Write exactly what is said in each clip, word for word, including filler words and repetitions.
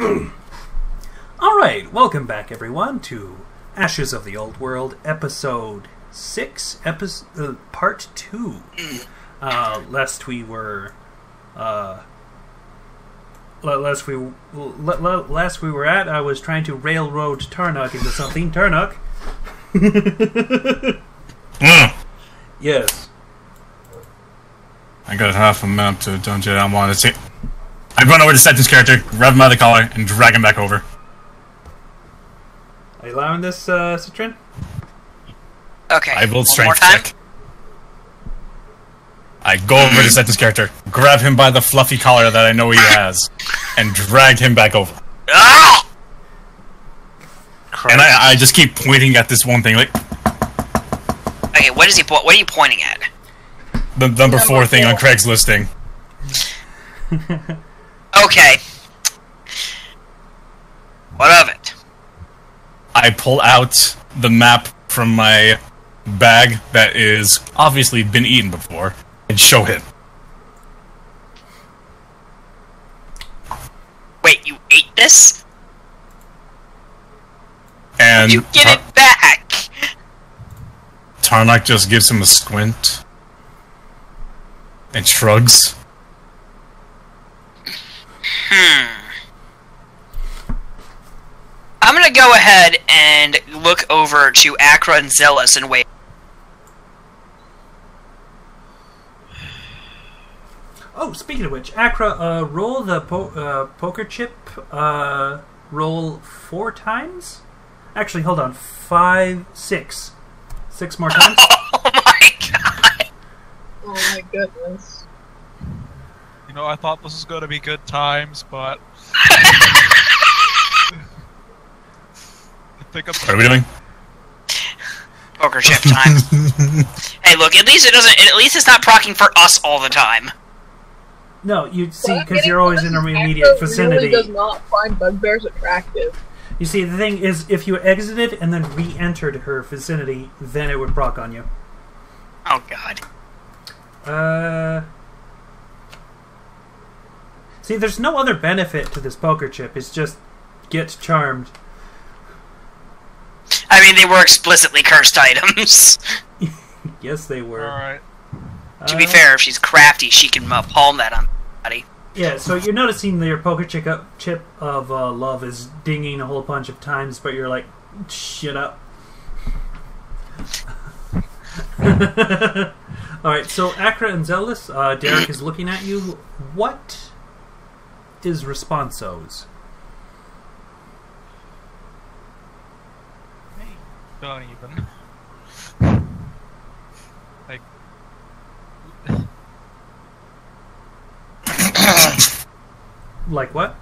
Alright, welcome back everyone to Ashes of the Old World, Episode six, epi uh, Part two. Uh, lest we were... Uh, lest, we, lest we were at, I was trying to railroad Tarnok into something. Tarnok! mm. Yes. I got half a map to don't you? I want to see... I run over to Sentin's character, grab him by the collar, and drag him back over. Are you allowing this, uh, Citrin? Okay. I will strength check. I go over to Sentin's character, grab him by the fluffy collar that I know he has, and drag him back over. Ah! And I, I just keep pointing at this one thing, like... Okay, what is he? Po what are you pointing at? The number, number four, four thing on Craig's listing. Okay. What of it? I pull out the map from my bag that is obviously been eaten before and show him. Wait, you ate this? And you get it back. Tarnok just gives him a squint and shrugs. Hmm. I'm gonna go ahead and look over to Akra and Zealous and wait. Oh, speaking of which, Akra, uh, roll the po uh, poker chip. Uh, roll four times. Actually, hold on, five, six, six more times. Oh my god! Oh my goodness. You know, I thought this was going to be good times, but... I think I'm... What are we doing? Poker chip time. Hey, look, at least it doesn't... At least it's not procking for us all the time. No, you see, because you're always in our immediate vicinity. Really does not find bugbears attractive. You see, the thing is, if you exited and then re-entered her vicinity, then it would proc on you. Oh, God. Uh... See, there's no other benefit to this poker chip. It's just get charmed. I mean, they were explicitly cursed items. Yes, they were. All right. Uh, to be fair, if she's crafty, she can uh, palm that on somebody. Yeah, so you're noticing that your poker chip, up, chip of uh, love is dinging a whole bunch of times, but you're like, shut up. All right, so Akra and Zealous, uh, Derek is looking at you. What... is responsos. Hey, don't even. Like. Like what?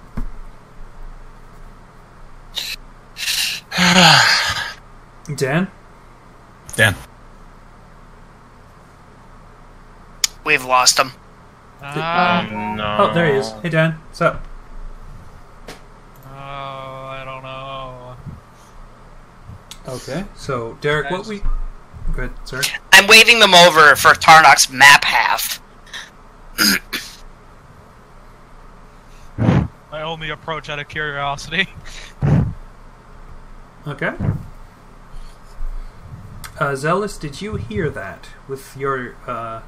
Dan? Dan. We've lost him. Uh, oh, no. Oh, there he is. Hey, Dan. What's up? Oh, I don't know. Okay, so, Derek, what we... Good, sir. I'm waving them over for Tarnok's map half. My only approach out of curiosity. Okay. Uh, Zealous, did you hear that with your, uh...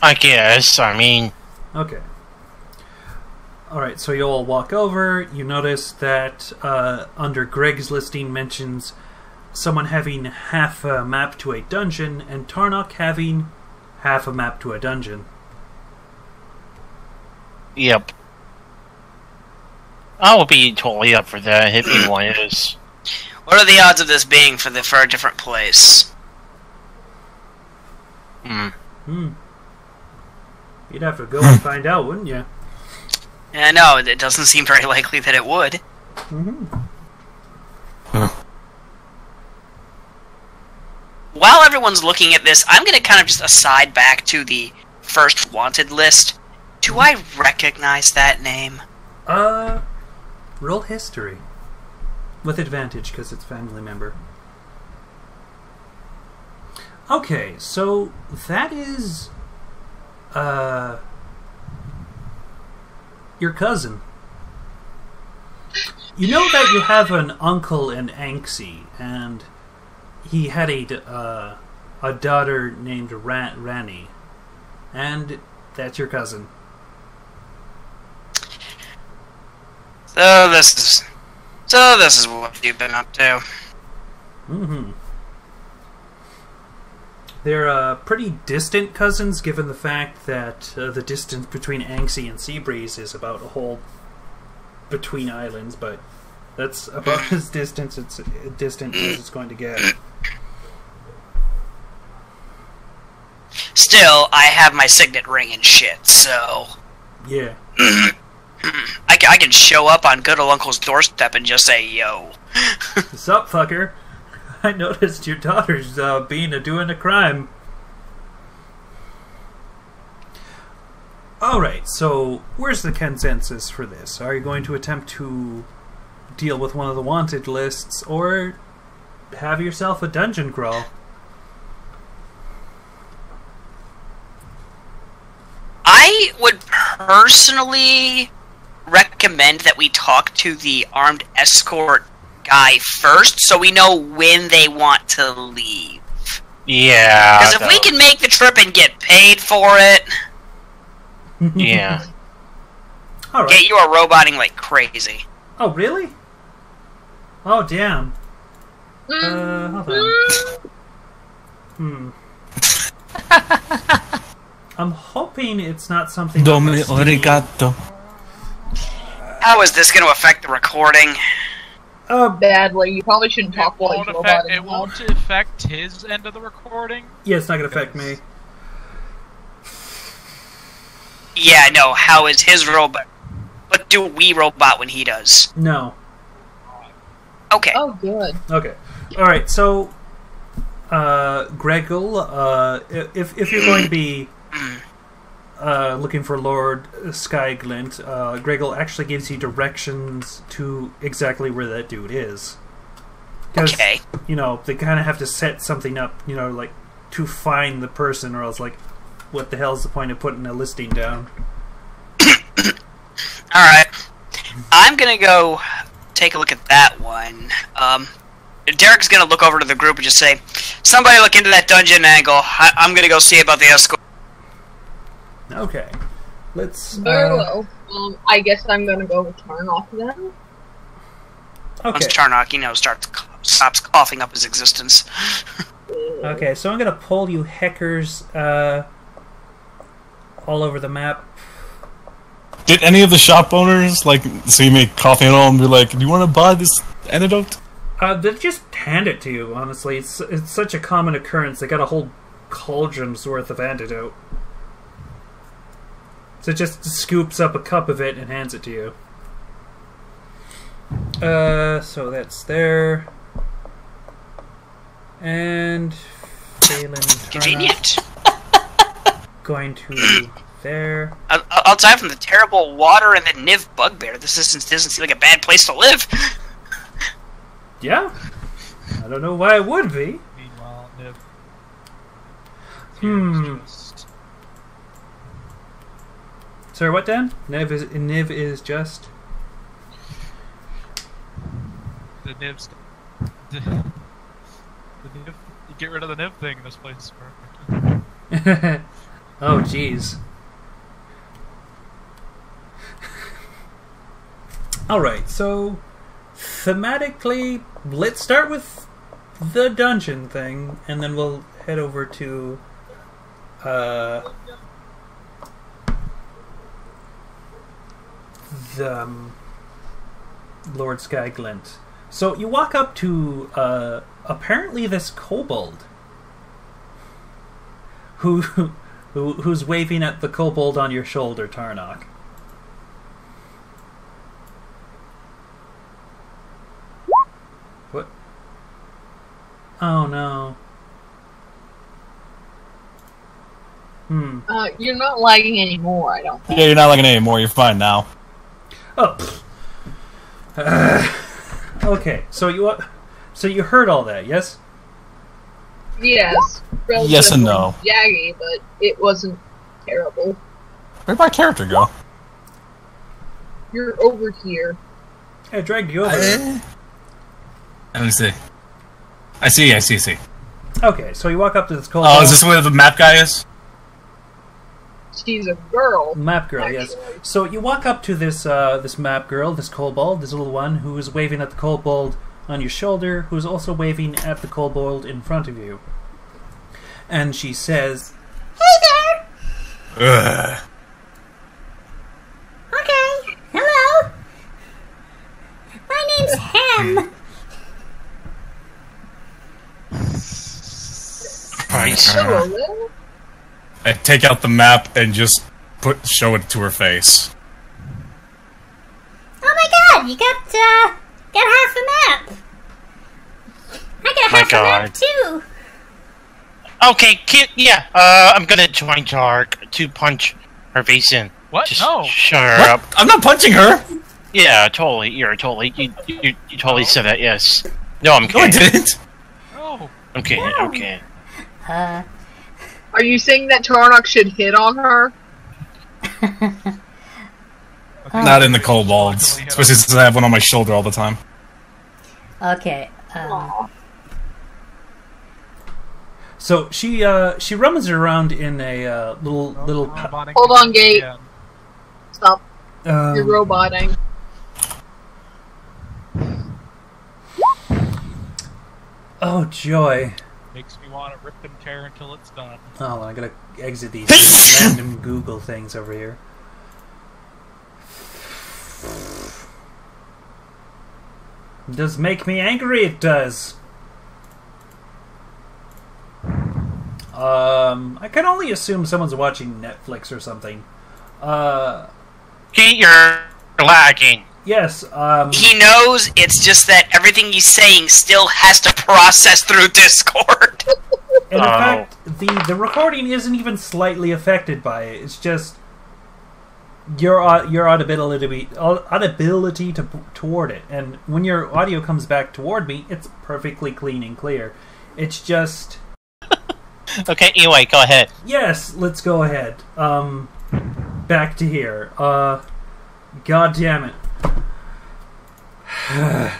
I guess, I mean... Okay. Alright, so you all walk over, you notice that uh, under Greg's listing mentions someone having half a map to a dungeon, and Tarnok having half a map to a dungeon. Yep. I will be totally up for that, if you want it. What are the odds of this being for, the, for a different place? Hmm. Hmm. You'd have to go and find out, wouldn't you? Yeah, no, it doesn't seem very likely that it would. Mm-hmm. Huh. While everyone's looking at this, I'm going to kind of just aside back to the first wanted list. Do I recognize that name? Uh, roll history. With advantage, because it's family member. Okay, so that is... Uh, your cousin. You know that you have an uncle in Anxi, and he had a, uh, a daughter named Ra Rani, and that's your cousin. So this is, so this is what you've been up to. Mm-hmm. They're uh, pretty distant cousins, given the fact that uh, the distance between Anxi and Seabreeze is about a whole between islands, but that's about as distance it's distant as it's going to get. Still, I have my signet ring and shit, so yeah, I, I can show up on good old uncle's doorstep and just say, "Yo, what's up, fucker? I noticed your daughter's uh, being a doing a crime." Alright, so where's the consensus for this? Are you going to attempt to deal with one of the wanted lists, or have yourself a dungeon crawl? I would personally recommend that we talk to the armed escort guy first, so we know when they want to leave. Yeah. Because if though. we can make the trip and get paid for it... Yeah. All right. Yeah, you are roboting like crazy. Oh, really? Oh, damn. Uh, hold on. Hmm. I'm hoping it's not something... Dome arigato. How is this going to affect the recording? Uh, badly. You probably shouldn't talk it while you robot affect, It won't affect his end of the recording? Yeah, it's not going to affect me. Yeah, no. How is his robot? But do we robot when he does? No. Okay. Oh, good. Okay. All right. So, uh, Greggle, uh, if if you're going to be uh, looking for Lord Skyglint, uh, Greggle actually gives you directions to exactly where that dude is. Okay. You know, they kind of have to set something up, you know, like to find the person, or else like, what the hell's the point of putting a listing down? Alright. I'm gonna go take a look at that one. Um, Derek's gonna look over to the group and just say, somebody look into that dungeon angle. I I'm gonna go see about the escort. Okay. Let's... Very uh... well. Um, I guess I'm gonna go with Tarnok then. Okay. Once Tarnok, you know, starts, stops coughing up his existence. Okay, so I'm gonna pull you heckers, uh... all over the map. Did any of the shop owners like see me coughing on and be like, "Do you want to buy this antidote?" Uh, they just hand it to you. Honestly, it's it's such a common occurrence. They got a whole cauldron's worth of antidote, so it just scoops up a cup of it and hands it to you. Uh, so that's there, and Phelan convenient. Going to there. Outside from the terrible water and the Niv bugbear, this doesn't, doesn't seem like a bad place to live. Yeah. I don't know why it would be. Meanwhile, Niv. Hmm. Just... Sorry, what, Dan? Niv is, Niv is just... The Niv's... The, the Niv... You get rid of the Niv thing, this place is perfect. Oh, jeez. Alright, so... Thematically, let's start with the dungeon thing, and then we'll head over to... Uh... The... Um, Lord Skyglint. So, you walk up to, uh... apparently this kobold. Who... Who, who's waving at the kobold on your shoulder, Tarnok? What? Oh no. Hmm. Uh, you're not lagging anymore, I don't think. Yeah, you're not lagging anymore. You're fine now. Oh. Uh, okay. So you uh, so you heard all that, yes? Yes. Yes and no. Jaggy, but it wasn't terrible. Where'd my character go? You're over here. I dragged you over. Uh, let me see. I see, I see, I see. Okay, so you walk up to this cold. Oh, uh, is this where the map guy is? She's a girl. Map girl, actually. Yes. So you walk up to this uh, this map girl, this kobold, this little one, who is waving at the kobold on your shoulder, who is also waving at the kobold in front of you. And she says, "Hey there!" Ugh. Okay, hello. My name's Ham. Right. I take out the map and just put show it to her face. Oh my god, you got uh got half a map. I got half a map too. Okay, kid, yeah, uh I'm gonna join Dark to punch her face in. What? Just no. Shut her what? up. I'm not punching her. Yeah, totally. You're totally you you, you totally said that, yes. No, I'm kidding. No, I didn't. Oh. I'm kidding, no. I'm kidding. Uh Are you saying that Tarnok should hit on her? Not in the kobolds. Especially since I have one on my shoulder all the time. Okay. Um. So she uh, she rummages around in a uh, little oh, little. Hold on, Gate. Yeah. Stop. Um, You're roboting. Oh joy. Makes me want to rip them tear until it's done. Oh, I gotta exit these random Google things over here. It does make me angry, it does. Um, I can only assume someone's watching Netflix or something. Uh... Kate, you're lagging. Yes, um... He knows, it's just that everything he's saying still has to process through Discord. And in oh. fact, the, the recording isn't even slightly affected by it. It's just... your your audibility, to be, audibility to, toward it. And when your audio comes back toward me, it's perfectly clean and clear. It's just... Okay, anyway, go ahead. Yes, let's go ahead. Um, back to here. Uh, God damn it.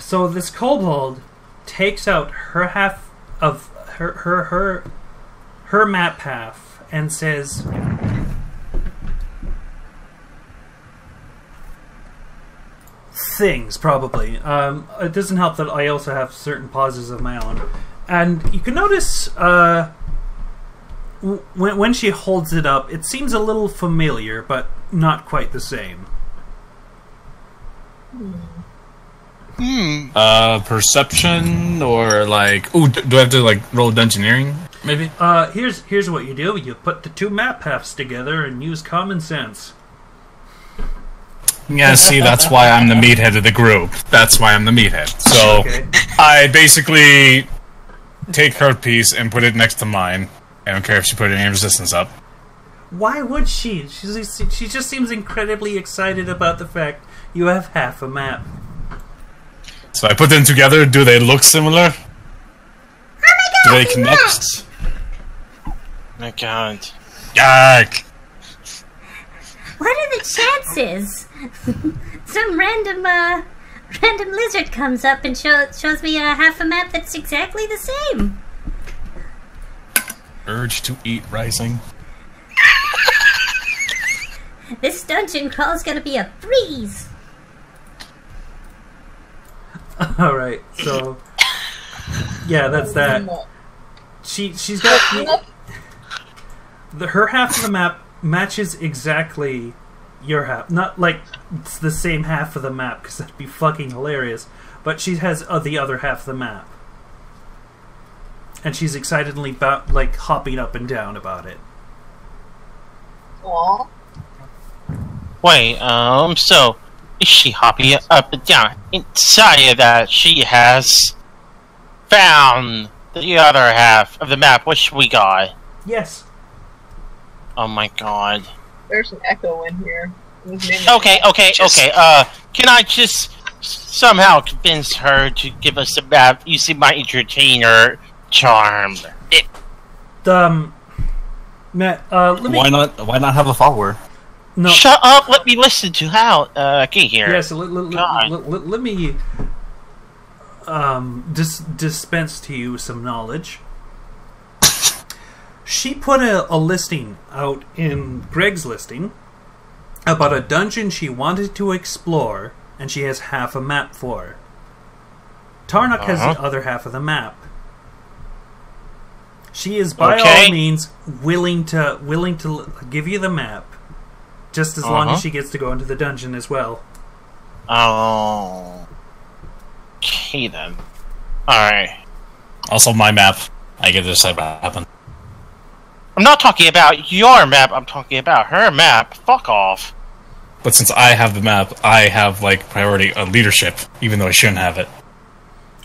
So this kobold takes out her half of her her her her map half and says, things probably. Um, it doesn't help that I also have certain pauses of my own, and you can notice uh, when when she holds it up, it seems a little familiar, but not quite the same. Mm. Hmm. Uh, perception or like? Ooh, do I have to like roll dungeoneering? Maybe. Uh, here's here's what you do: you put the two map halves together and use common sense. Yeah, see, that's why I'm the meathead of the group. That's why I'm the meathead. So okay. I basically take her piece and put it next to mine. I don't care if she put any resistance up. Why would she? She she just seems incredibly excited about the fact you have half a map. So I put them together. Do they look similar? Oh my god! Do they connect? My god! Yuck! What are the chances? Some random, uh, random lizard comes up and show, shows me a half a map that's exactly the same. Urge to eat rising. This dungeon crawl is gonna be a breeze. Alright, so yeah, that's that. She she's got the, her half of the map matches exactly your half. Not like it's the same half of the map, because that'd be fucking hilarious. But she has uh, the other half of the map, and she's excitedly about, like hopping up and down about it. Aww. Wait, um, so. Is she hopping up and down? Inside of that, she has found the other half of the map, which we got. Yes. Oh my god. There's an echo in here. Okay, okay, just... okay. Uh, can I just somehow convince her to give us a map using my entertainer charm? It... Um, Matt, uh, let me... Why not? Why not have a follower? No. Shut up! Let me listen to how. Uh, I can't hear. Yeah, so let, let, let, let, let me um dis dispense to you some knowledge. She put a, a listing out in Greg's listing about a dungeon she wanted to explore, and she has half a map for. Tarnok uh-huh. has the other half of the map. She is by okay. all means willing to willing to give you the map, just as uh-huh. long as she gets to go into the dungeon as well. Oh, okay then. All right. Also, my map. I get to decide what happened. I'm not talking about your map, I'm talking about her map. Fuck off. But since I have the map, I have, like, priority on leadership, even though I shouldn't have it.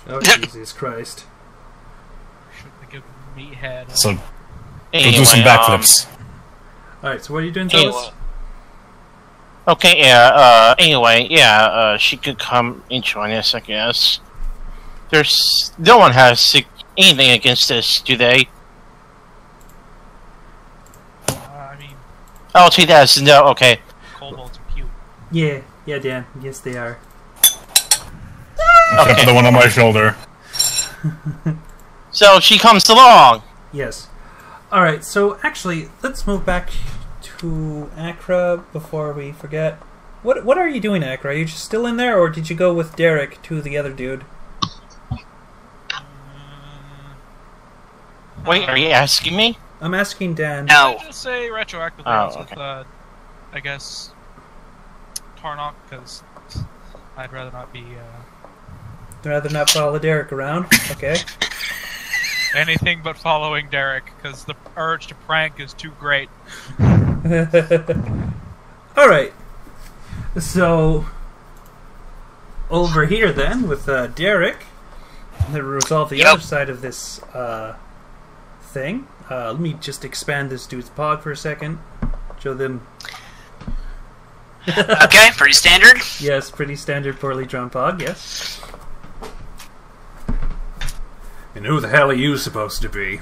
Oh, Jesus Christ. Should I give meathead? So, anyway, we'll do some backflips. Um, Alright, so what are you doing, Zealous? Anyway. Okay, yeah, uh, anyway, yeah, uh, she could come and join us, I guess. There's... no one has anything against us, do they? Oh, she does. No, okay. Kobolds are cute. Yeah, yeah, Dan. Yes, they are. Except okay. for the one on my shoulder. So she comes along. Yes. All right. So actually, let's move back to Akra before we forget. What What are you doing, Akra? Are you just still in there, or did you go with Derek to the other dude? Wait, are you asking me? I'm asking Dan. No. I just say retroactive things oh, okay. with, uh, I guess, Tarnok, because I'd rather not be, uh... I'd rather not follow Derek around? Okay. Anything but following Derek, because the urge to prank is too great. Alright. So, over here then, with, uh, Derek, to resolve the yep. other side of this, uh, thing. Uh, let me just expand this dude's pod for a second. Show them. Okay, pretty standard. Yes, pretty standard, poorly drawn pod, yes. And who the hell are you supposed to be?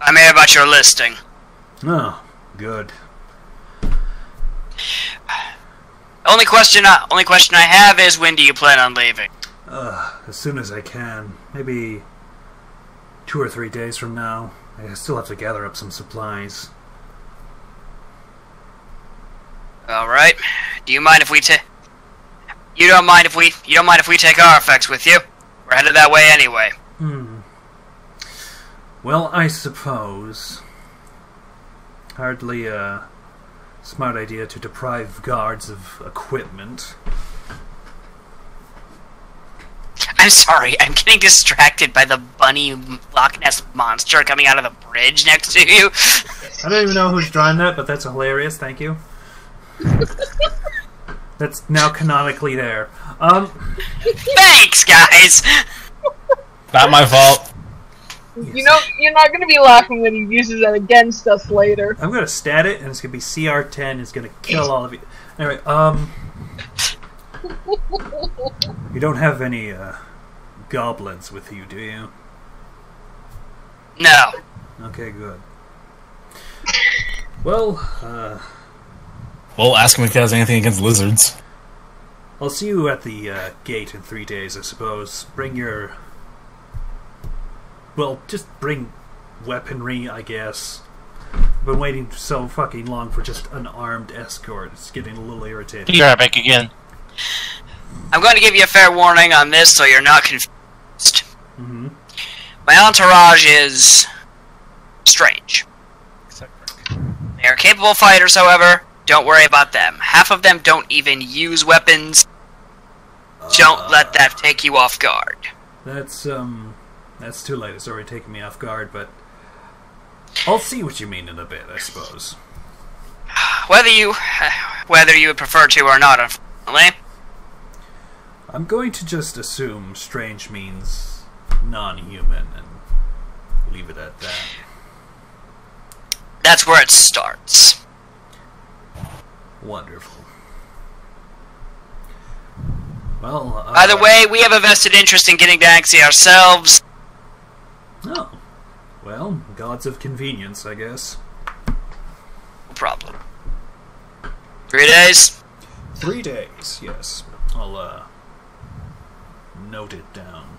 I'm here about your listing. Oh, good. Only question I, only question I have is, when do you plan on leaving? Uh, as soon as I can. Maybe... Two or three days from now. I still have to gather up some supplies. Alright. Do you mind if we ta- You don't mind if we- You don't mind if we take our effects with you? We're headed that way anyway. Hmm. Well, I suppose. Hardly a smart idea to deprive guards of equipment. I'm sorry, I'm getting distracted by the bunny Loch Ness monster coming out of the bridge next to you. I don't even know who's drawing that, but that's hilarious, thank you. That's now canonically there. Um, Thanks, guys! Not my fault. You know, you're not going to be laughing when he uses that against us later. I'm going to stat it, and it's going to be C R ten, it's going to kill all of you. Anyway, um... You don't have any uh, goblins with you, do you? No. Okay, good. Well, uh... Well, ask him if he has anything against lizards. I'll see you at the uh, gate in three days, I suppose. Bring your... Well, just bring weaponry, I guess. I've been waiting so fucking long for just an armed escort. It's getting a little irritating. You're right back again. I'm going to give you a fair warning on this so you're not confused. Mm-hmm. My entourage is strange. They are capable fighters, however. Don't worry about them. Half of them don't even use weapons. Uh, don't let that take you off guard. That's, um... That's too late. It's already taken me off guard, but... I'll see what you mean in a bit, I suppose. Whether you... Whether you would prefer to or not, unfortunately... I'm going to just assume strange means non-human and leave it at that. That's where it starts. Wonderful. Well, uh, either way, we have a vested interest in getting to Anxi ourselves. Oh. Well, gods of convenience, I guess. problem. Three days? Three days, yes. I'll, uh, note it down.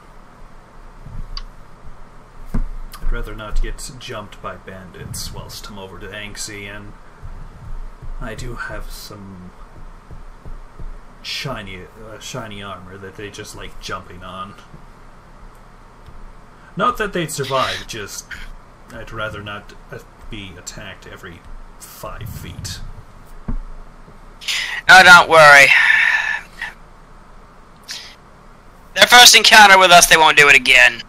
I'd rather not get jumped by bandits whilst I'm over to Anxi, and I do have some shiny, uh, shiny armor that they just like jumping on. Not that they'd survive, just I'd rather not be attacked every five feet. No, don't worry. Their first encounter with us, they won't do it again.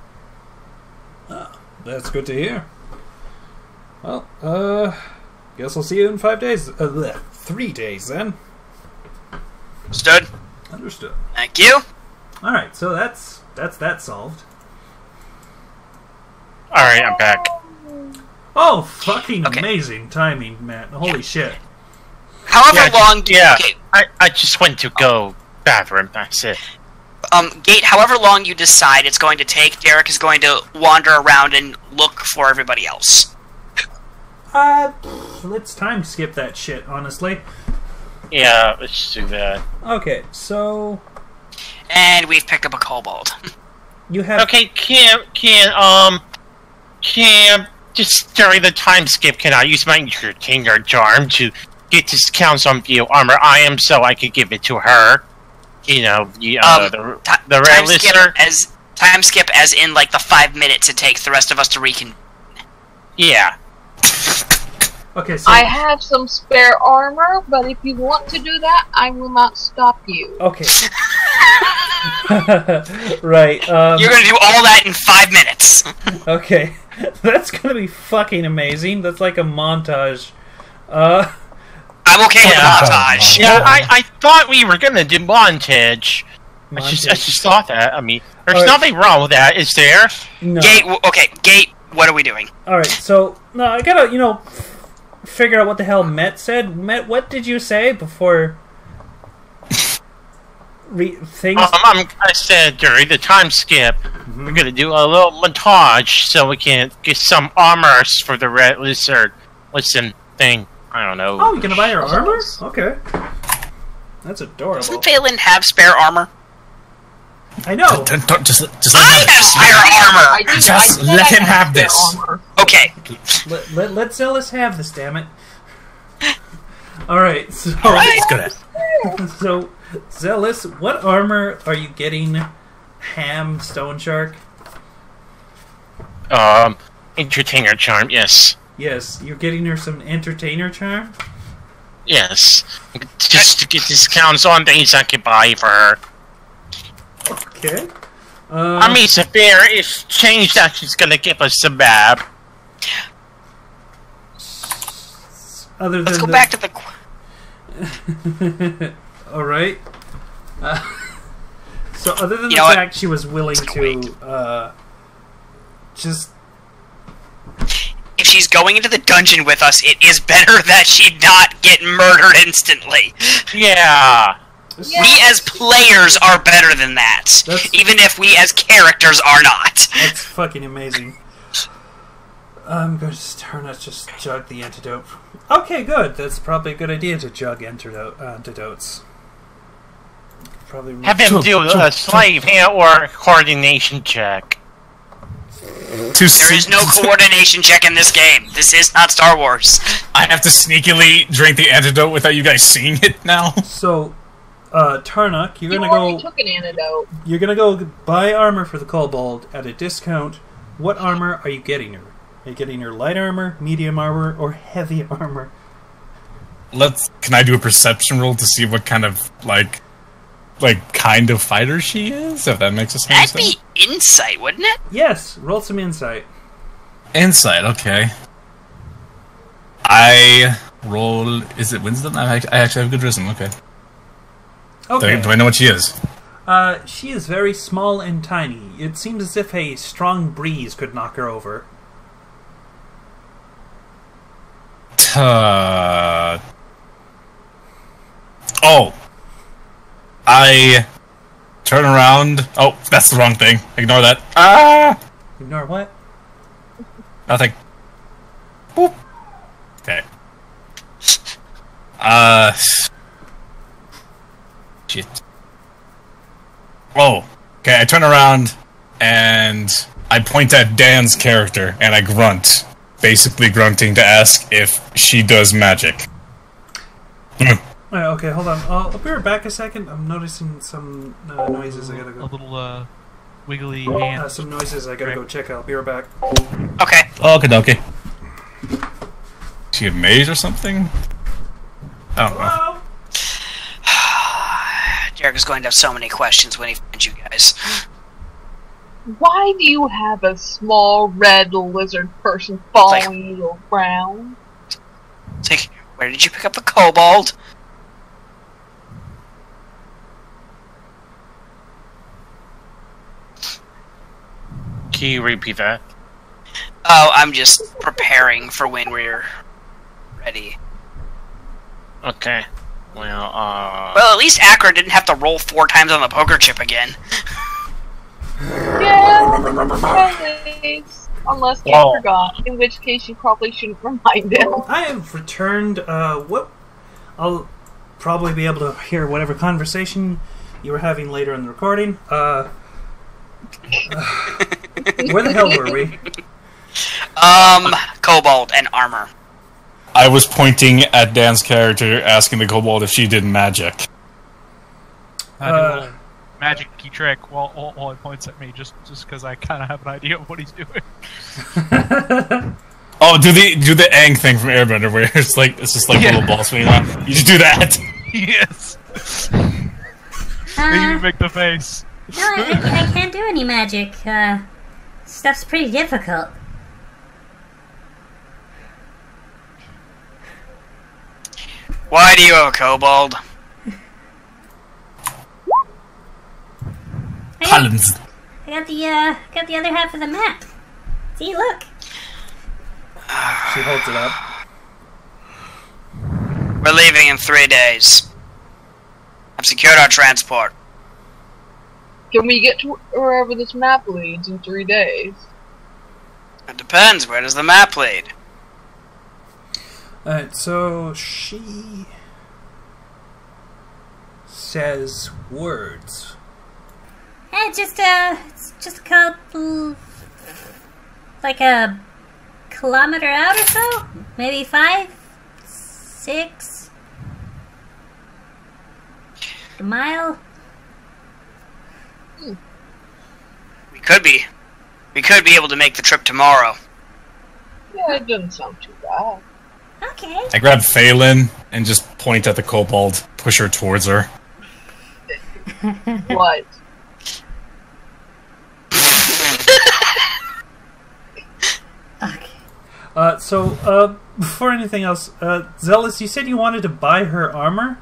Ah, that's good to hear. Well, uh, guess I'll see you in five days. Uh, bleh, three days, then. Understood. Understood. Thank you. All right, so that's that's that solved. All right, I'm back. Oh, fucking okay. Amazing timing, Matt! Holy yeah. shit. However yeah, long just, do you... Yeah, okay. I, I just went to go bathroom, that's it. Um, Gate, however long you decide it's going to take, Derek is going to wander around and look for everybody else. Uh, let's time skip that shit, honestly. Yeah, let's just do that. Okay, so... And we've picked up a kobold. You have... Okay, can, can, um... Can... Just during the time skip, can I use my entertainer charm to... get discounts on View Armor. I am so I could give it to her. You know, you, uh, um, the, the rare listener. As, time skip as in, like, the five minutes it takes the rest of us to reconvene. Yeah. Okay, so... I have some spare armor, but if you want to do that, I will not stop you. Okay. Right, um... You're gonna do all that in five minutes. Okay. That's gonna be fucking amazing. That's like a montage. Uh... I'm okay with montage. Yeah, I, I thought we were gonna do montage. montage. I just I just thought that. I mean, there's right. nothing wrong with that, is there? No. Gate. Okay, Gate. What are we doing? All right. So no, I gotta you know figure out what the hell Met said. Met, what did you say before? Re things. Um, I'm, I said during the time skip, mm-hmm. we're gonna do a little montage so we can get some armors for the red lizard. Listen, thing. I don't know. Oh, you're gonna buy her armor? Okay. That's adorable. Doesn't Phelan have spare armor? I know. Just, just, just I have spare armor! I do, just I let him have, have this. Armor. Okay. Let, let, let Zealous have this, damn it. Alright, so... Alright, let's go ahead. So, Zealous, what armor are you getting, Ham Stone Shark? Um, Entertainer Charm, yes. Yes, you're getting her some entertainer charm? Yes. Just to get discounts on things I could buy for her. Okay. Uh, I mean, Sabir is changed that she's gonna give us some bab. Other than Let's go the... back to the... Alright. Uh, so other than you the fact what? she was willing to, uh... just... If she's going into the dungeon with us, it is better that she not get murdered instantly. Yeah. Yes. We as players are better than that. That's... Even if we as characters are not. That's fucking amazing. I'm going to turn out just jug the antidote. Okay, good. That's probably a good idea to jug antidote, antidotes. Probably Have him do a slave hand or coordination check. There is no coordination check in this game. This is not Star Wars. I have to sneakily drink the antidote without you guys seeing it now. So, uh, Tarnok, you're you gonna go. Took an antidote. You're gonna go buy armor for the kobold at a discount. What armor are you getting her? Are you getting her light armor, medium armor, or heavy armor? Let's. Can I do a perception roll to see what kind of like, like kind of fighter she is? If that makes a sense. That'd be. Insight, wouldn't it? Yes, roll some insight. Insight, okay. I roll... Is it wisdom? I actually have good wisdom, okay. Okay. Do I, do I know what she is? Uh, she is very small and tiny. It seems as if a strong breeze could knock her over. Uh... Oh. I... Turn around. Oh, that's the wrong thing. Ignore that. Ah! Ignore what? Nothing. Boop. Okay. Uh... Shit. Oh. Okay, I turn around, and I point at Dan's character, and I grunt. Basically grunting to ask if she does magic. Mm. Alright, okay, hold on. I'll, I'll be right back a second. I'm noticing some uh, noises. I gotta go. A little, uh, wiggly hand. Uh, some noises I gotta go check out. I'll be right back. Okay. Okay, okay. Is she a maze or something? I don't know. Derek is going to have so many questions when he finds you guys. Why do you have a small red lizard person following you around? It's like, where did you pick up the kobold? Can you repeat that? Oh, I'm just preparing for when we're ready. Okay. Well, uh... Well, at least Akra didn't have to roll four times on the poker chip again. Yeah, unless you oh. forgot, in which case you probably shouldn't remind him. I have returned, uh, what... I'll probably be able to hear whatever conversation you were having later in the recording. Uh... uh where the hell were we? Um, kobold and armor. I was pointing at Dan's character, asking the kobold if she did magic. I did uh, a magic-y trick while, while, while he points at me, just because I kind of have an idea of what he's doing. Oh, do the do the Aang thing from Airbender, where it's like it's just like yeah. little ball swinging on. You just do that. Yes. Then you make the face. No, I, I can't do any magic. Uh, stuff's pretty difficult. Why do you have a kobold? I got, I got the uh, got the other half of the map. See, look. She holds it up. We're leaving in three days. I've secured our transport. Can we get to wherever this map leads in three days? It depends. Where does the map lead? Alright, so she says words. Hey, just uh, it's just called like a kilometer out or so, maybe five, six, a mile. Hmm. We could be, we could be able to make the trip tomorrow. Yeah, it doesn't sound too bad. Okay. I grab Phelan and just point at the kobold, push her towards her. What? Okay. Uh, so, uh, before anything else, uh, Zealous, you said you wanted to buy her armor?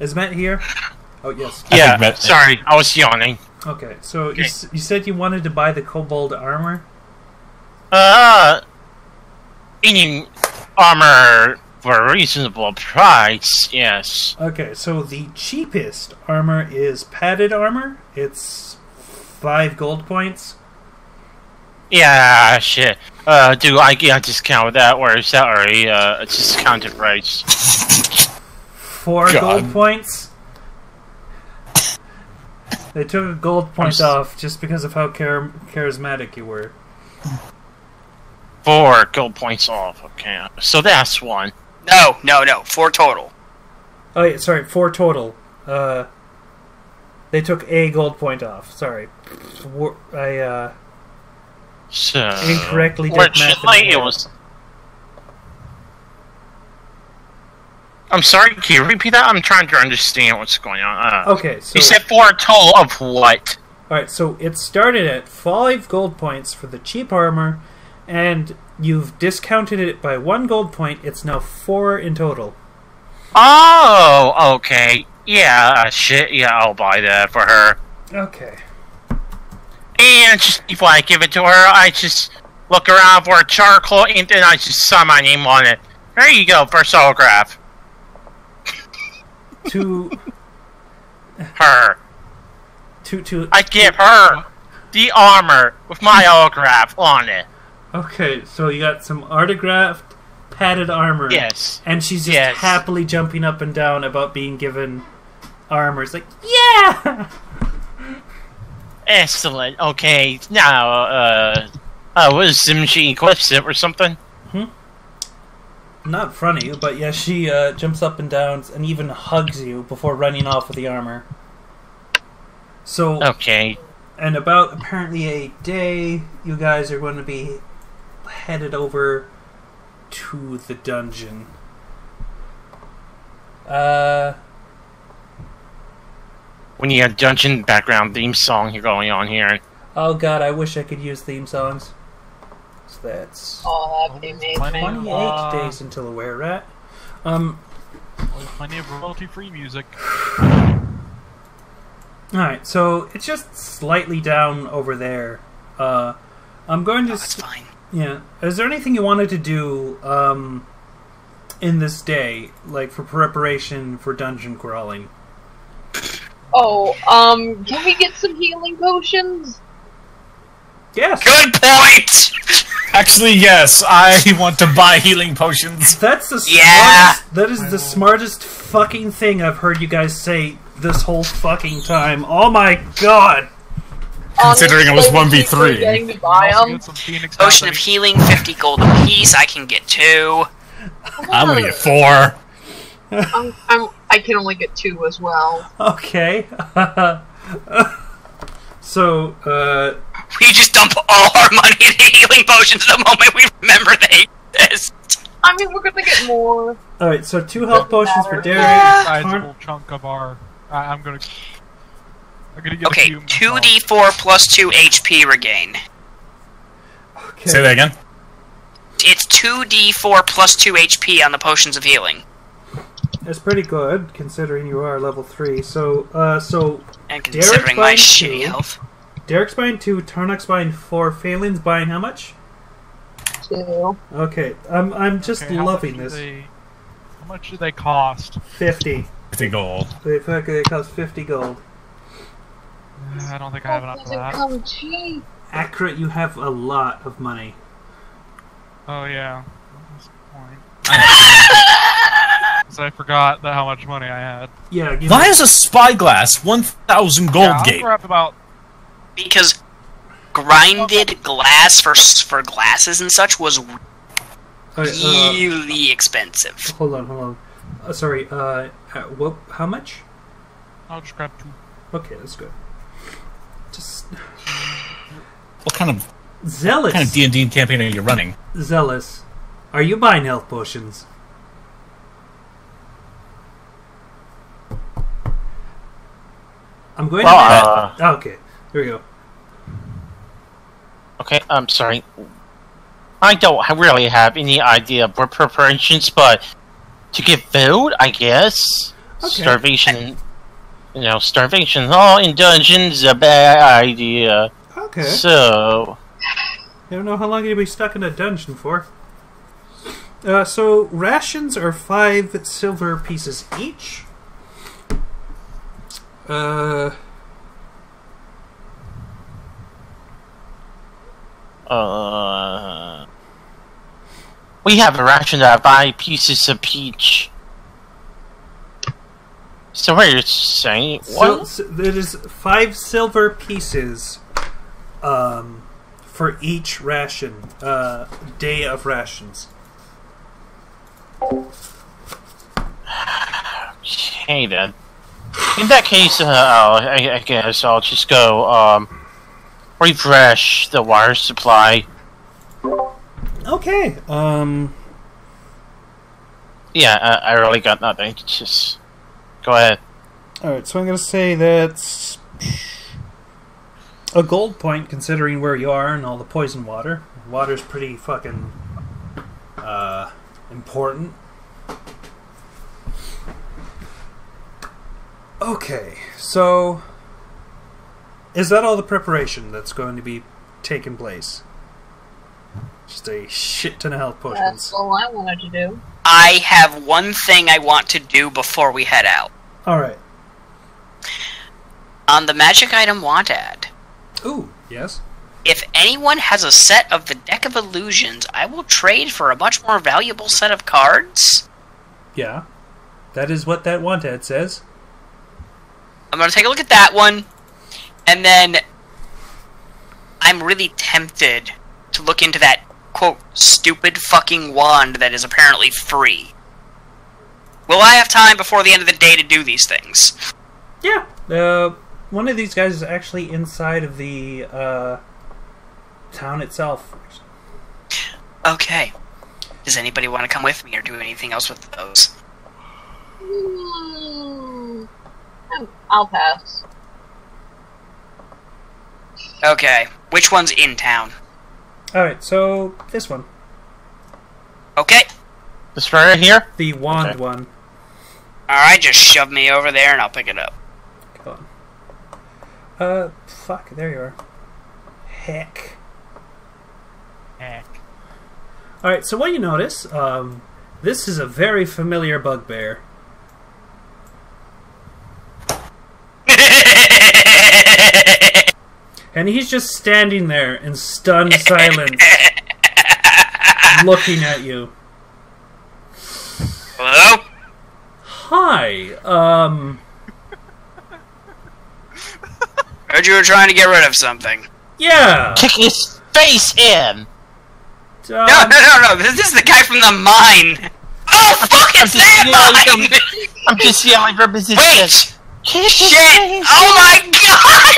Is Matt here? Oh, yes. Yeah, I sorry, I was yawning. Okay, so okay. You, s you said you wanted to buy the kobold armor? Uh... Any armor for a reasonable price, yes. Okay, so the cheapest armor is padded armor. It's five gold points. Yeah, shit. Uh, do I get a discount with that, or is that already uh, a discounted price? Four God. gold points? They took a gold point off just because of how char charismatic you were. Four gold points off, okay. So that's one. No, no, no. Four total. Oh, yeah, sorry. Four total. Uh, they took a gold point off. Sorry. I, uh... So... Incorrectly did math. It was... I'm sorry, can you repeat that? I'm trying to understand what's going on. Uh, okay, so... You said four total of what? Alright, so it started at five gold points for the cheap armor... And you've discounted it by one gold point. It's now four in total. Oh, okay. Yeah, shit. Yeah, I'll buy that for her. Okay. And just before I give it to her, I just look around for a charcoal, and then I just sign my name on it. There you go, first autograph. To her. To to. I give to... her the armor with my autograph on it. Okay, so you got some autographed padded armor. Yes. And she's just yes. happily jumping up and down about being given armor. It's like, yeah! Excellent. Okay, now, uh... Uh, what is Sim? She equips it or something? Hmm? Not front of you, but yeah, she uh, jumps up and down and even hugs you before running off with the armor. So... Okay. And about, apparently, a day, you guys are going to be headed over to the dungeon. Uh... We need a dungeon background theme song going on here. Oh god, I wish I could use theme songs. That's oh, that'd be amazing. twenty-eight uh, days until where we're at. Um, plenty of royalty-free music. Alright, so it's just slightly down over there. Uh, I'm going to... Oh, that's fine. Yeah. Is there anything you wanted to do um, in this day, like for preparation for dungeon crawling? Oh, um, can we get some healing potions? Yes. Good point! Actually, yes, I want to buy healing potions. That's the yeah. smartest, that is the smartest fucking thing I've heard you guys say this whole fucking time. Oh my god! Considering um, it was one v three. Potion of healing, fifty gold apiece, I can get two. I'm gonna get four. I'm, I'm, I can only get two as well. Okay. So, uh... we just dump all our money into healing potions the moment we remember they exist. I mean, we're gonna get more. Alright, so two health potions for Derek. Yeah. Sizable chunk of our... Uh, I'm gonna... I'm gonna get okay, two d four plus two H P regain. Okay. Say that again. It's two d four plus two H P on the potions of healing. That's pretty good, considering you are level three. So, uh, so... And considering my shitty health. Derek's buying two, Tarnok's buying four, Phelan's buying how much? Two. Okay, I'm, I'm just okay, loving this. They, how much do they cost? fifty. fifty gold. They, they cost fifty gold. I don't think I have enough for that. Come cheap. Akra, you have a lot of money. Oh, yeah. That's the point. I forgot that how much money I had. Yeah. Why is a spyglass one thousand gold yeah, gate? About... Because grinded glass for for glasses and such was right, really uh, expensive. Hold on, hold on. Uh, sorry. Uh, what? How much? I'll just grab two. Okay, that's good. Just what kind of zealous? What kind of D and D campaign are you running? Zealous, are you buying health potions? I'm going to... Uh, oh, okay, here we go. Okay, I'm sorry. I don't really have any idea for preparations, but to get food, I guess. Okay. Starvation, you know, starvation all in dungeons a bad idea. Okay. So... I don't know how long you'll be stuck in a dungeon for. Uh, so, rations are five silver pieces each. Uh, uh, we have a ration that buy pieces of peach. So what you're saying? What? So, so there is five silver pieces, um, for each ration, uh, day of rations. Okay then. In that case, uh, I, I guess I'll just go, um, refresh the water supply. Okay, um... yeah, I, I really got nothing. Just go ahead. Alright, so I'm going to say that's a gold point, considering where you are and all the poison water. Water's pretty fucking, uh, important. Okay, so is that all the preparation that's going to be taking place? Just a shit ton of health potions. That's all I wanted to do. I have one thing I want to do before we head out. Alright. On the magic item want ad. Ooh, yes. If anyone has a set of the Deck of Illusions, I will trade for a much more valuable set of cards. Yeah. That is what that want ad says. I'm going to take a look at that one, and then I'm really tempted to look into that, quote, stupid fucking wand that is apparently free. Will I have time before the end of the day to do these things? Yeah. Uh, one of these guys is actually inside of the uh, town itself. Okay. Does anybody want to come with me or do anything else with those? Mm, I'll pass. Okay. Which one's in town? Alright, so this one. Okay. This one right here? The wand okay. one. Alright, just shove me over there and I'll pick it up. Go on. Uh, fuck, there you are. Heck. Heck. Alright, so what you notice, um, this is a very familiar bugbear. And he's just standing there in stunned silence, looking at you. Hello? Hi, um... heard you were trying to get rid of something. Yeah! Kick his face in! Um, no, no, no, no, this is the guy from the mine! Oh, fuck, it's that mine! I'm just yelling for position. Wait! Kick Shit! His face. Oh my god!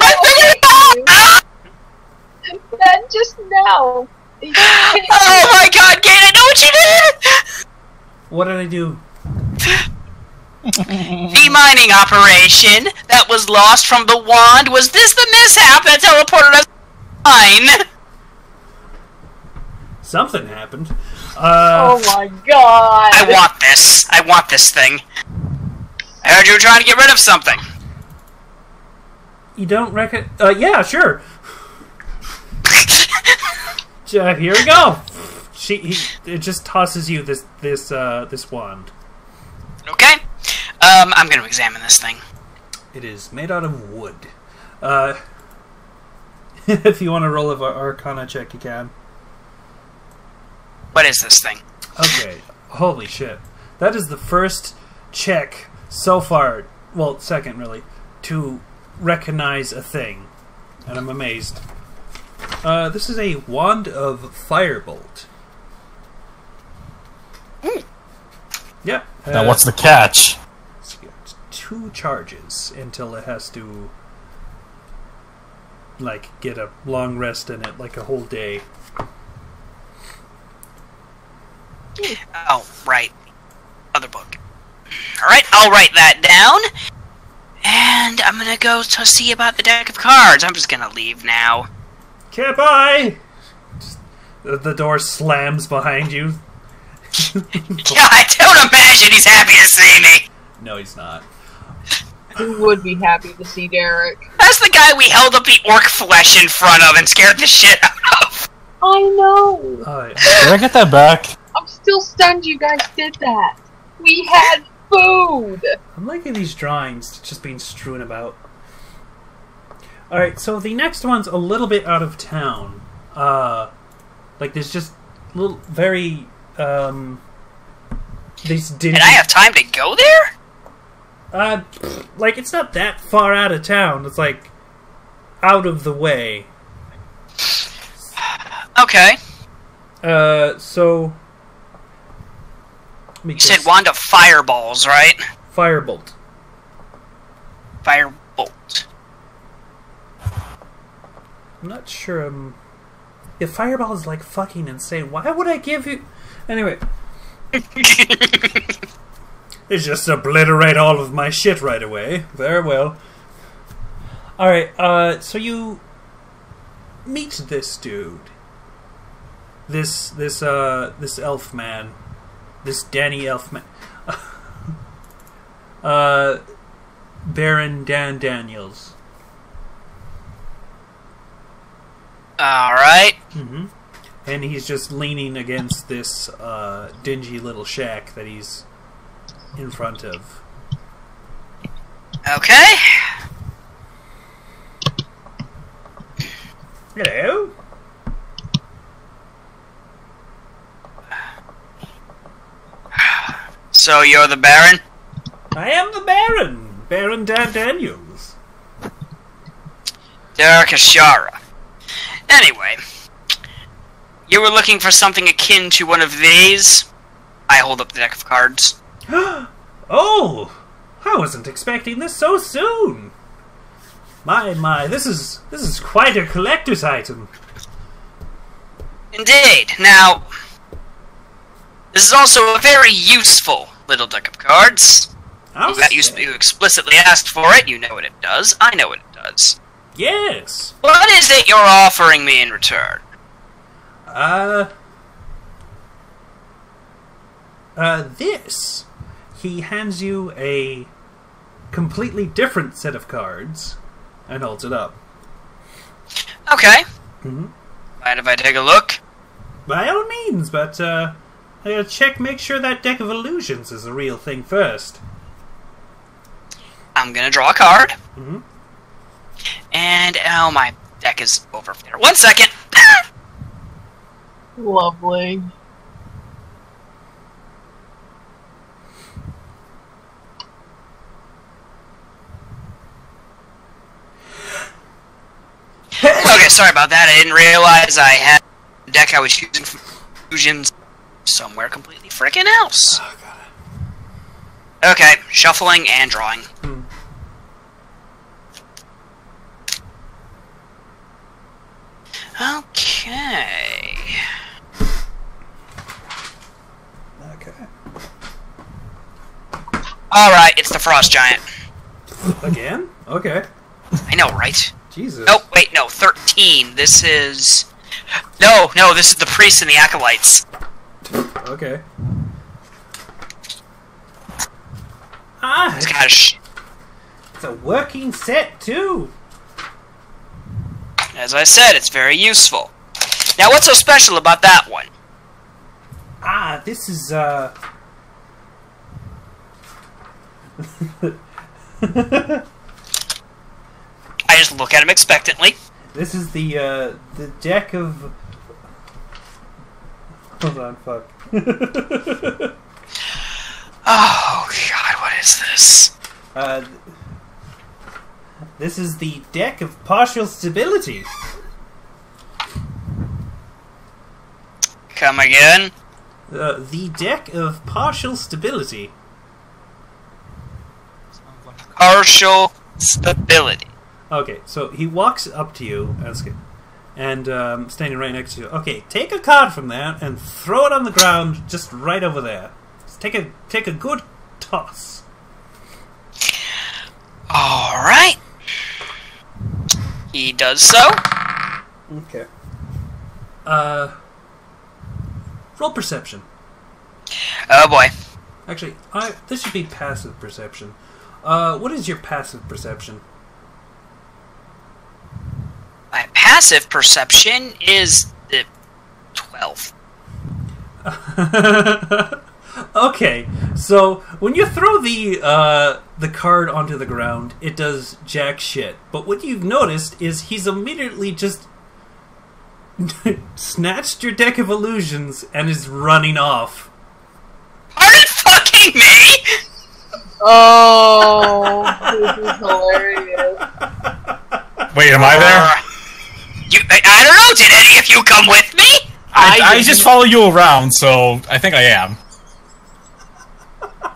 I figured it out! That just now. Oh my god, Galen, I know what you did! What did I do? The mining operation that was lost from the wand. Was this the mishap that teleported us? Mine. Something happened. Uh, oh my god. I want this. I want this thing. I heard you were trying to get rid of something. You don't reckon? Uh, yeah, sure. Uh, here we go. She, he, it just tosses you this, this, uh, this wand. Okay. Um, I'm going to examine this thing. It is made out of wood. Uh, if you want to roll an Arcana check, you can. What is this thing? Okay. Holy shit. That is the first check so far. Well, second, really, to recognize a thing, and I'm amazed. Uh, this is a wand of firebolt. Mm. Yep. Uh, now, what's the catch? It's two charges until it has to, like, get a long rest in it, like a whole day. Oh, right. Other book. Alright, I'll write that down. And I'm gonna go to see about the deck of cards. I'm just gonna leave now. Goodbye! The door slams behind you. Yeah, I don't imagine he's happy to see me! No, he's not. Who would be happy to see Derek? That's the guy we held up the orc flesh in front of and scared the shit out of! I know! Uh, did I get that back? I'm still stunned you guys did that! We had food! I'm liking these drawings just being strewn about. Alright, so the next one's a little bit out of town. Uh, like, there's just little, very, um... these dingy... Did I have time to go there? Uh, like, it's not that far out of town. It's, like, out of the way. Okay. Uh, so... You said this. Wand of Fireballs, right? Firebolt. Firebolt. I'm not sure um, if Fireball is like fucking insane. Why would I give you... Anyway. It just obliterate all of my shit right away. Very well. Alright, uh, so you meet this dude. This, this, uh, this elf man. This Danny elf man. uh, Baron Dan Daniels. Alright. Mm-hmm. And he's just leaning against this uh, dingy little shack that he's in front of. Okay. Hello. So you're the Baron? I am the Baron. Baron Dan Daniels. Dark Ashara. Anyway, you were looking for something akin to one of these. I hold up the deck of cards. Oh! I wasn't expecting this so soon. My, my, this is this is quite a collector's item. Indeed. Now, this is also a very useful little deck of cards. I'll that you, you explicitly asked for it. You know what it does. I know what it does. Yes. What is it you're offering me in return? Uh... Uh, this. He hands you a completely different set of cards and holds it up. Okay. Mm-hmm. Mind if I take a look? By all means, but, uh, I gotta check, make sure that Deck of Illusions is the real thing first. I'm gonna draw a card. Mm-hmm. And, oh, my deck is over there. One second! Lovely. Okay, sorry about that. I didn't realize I had the deck I was using from Illusions somewhere completely frickin' else. Oh, God. Okay, shuffling and drawing. Hmm. Okay. Okay. Alright, it's the Frost Giant. Again? Okay. I know, right? Jesus. Oh, wait, no, thirteen. This is... No, no, this is the Priest and the Acolytes. Okay. Ah! It's, kind of sh it's a working set, too! As I said, it's very useful. Now, what's so special about that one? Ah, this is, uh... I just look at him expectantly. This is the, uh, the deck of... Hold on, fuck. Oh, God, what is this? Uh... Th This is the Deck of Partial Stability. Come again? Uh, the Deck of Partial Stability. Partial Stability. Okay, so he walks up to you, and um, standing right next to you. Okay, take a card from there and throw it on the ground just right over there. Just take a, take a good toss. Alright. He does so. Okay. Uh. Roll perception. Oh boy. Actually, I, this should be passive perception. Uh, what is your passive perception? My passive perception is the twelve. Okay, so when you throw the uh, the card onto the ground, it does jack shit. But what you've noticed is he's immediately just snatched your Deck of Illusions and is running off. Are you fucking me? Oh, this is hilarious. Wait, am I there? You, I, I don't know. Did any of you come with me? I, I, I just follow you around, so I think I am.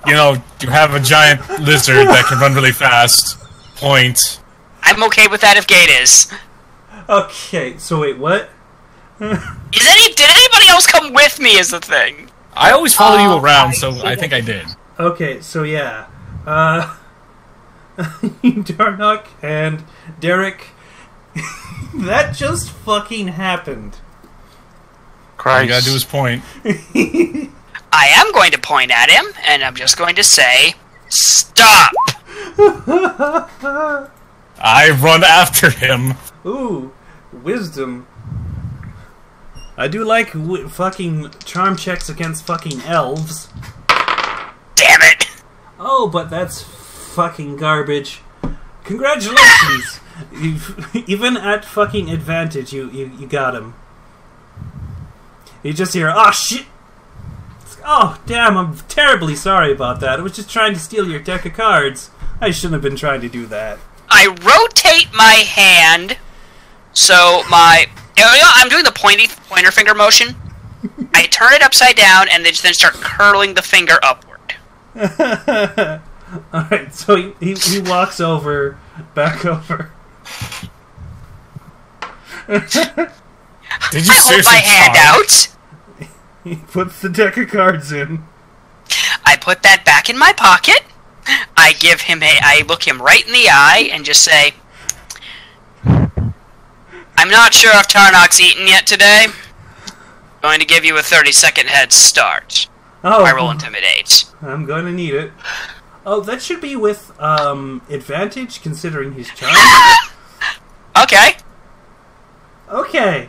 You know, you have a giant lizard that can run really fast. Point. I'm okay with that if Gate is. Okay, so wait, what? is any did anybody else come with me is the thing? I always follow oh, you around, I so I think I did. Okay, so yeah. Uh Tarnok and Derek. That just fucking happened. Christ. All you gotta do is point. I am going to point at him, and I'm just going to say, stop! I run after him. Ooh, wisdom. I do like w fucking charm checks against fucking elves. Damn it! Oh, but that's fucking garbage. Congratulations! You've, even at fucking advantage, you, you, you got him. You just hear, ah, shit! Oh, damn, I'm terribly sorry about that. I was just trying to steal your deck of cards. I shouldn't have been trying to do that. I rotate my hand, so my... You know, I'm doing the pointy pointer finger motion. I turn it upside down, and then start curling the finger upward. Alright, so he, he, he walks over, back over. Did you I hold my hand out. He puts the deck of cards in. I put that back in my pocket. I give him a... I look him right in the eye and just say, I'm not sure if Tarnok's eaten yet today. I'm going to give you a thirty second head start. Oh. I roll Intimidate. I'm going to need it. Oh, that should be with um, advantage, considering he's charmed. Okay. Okay.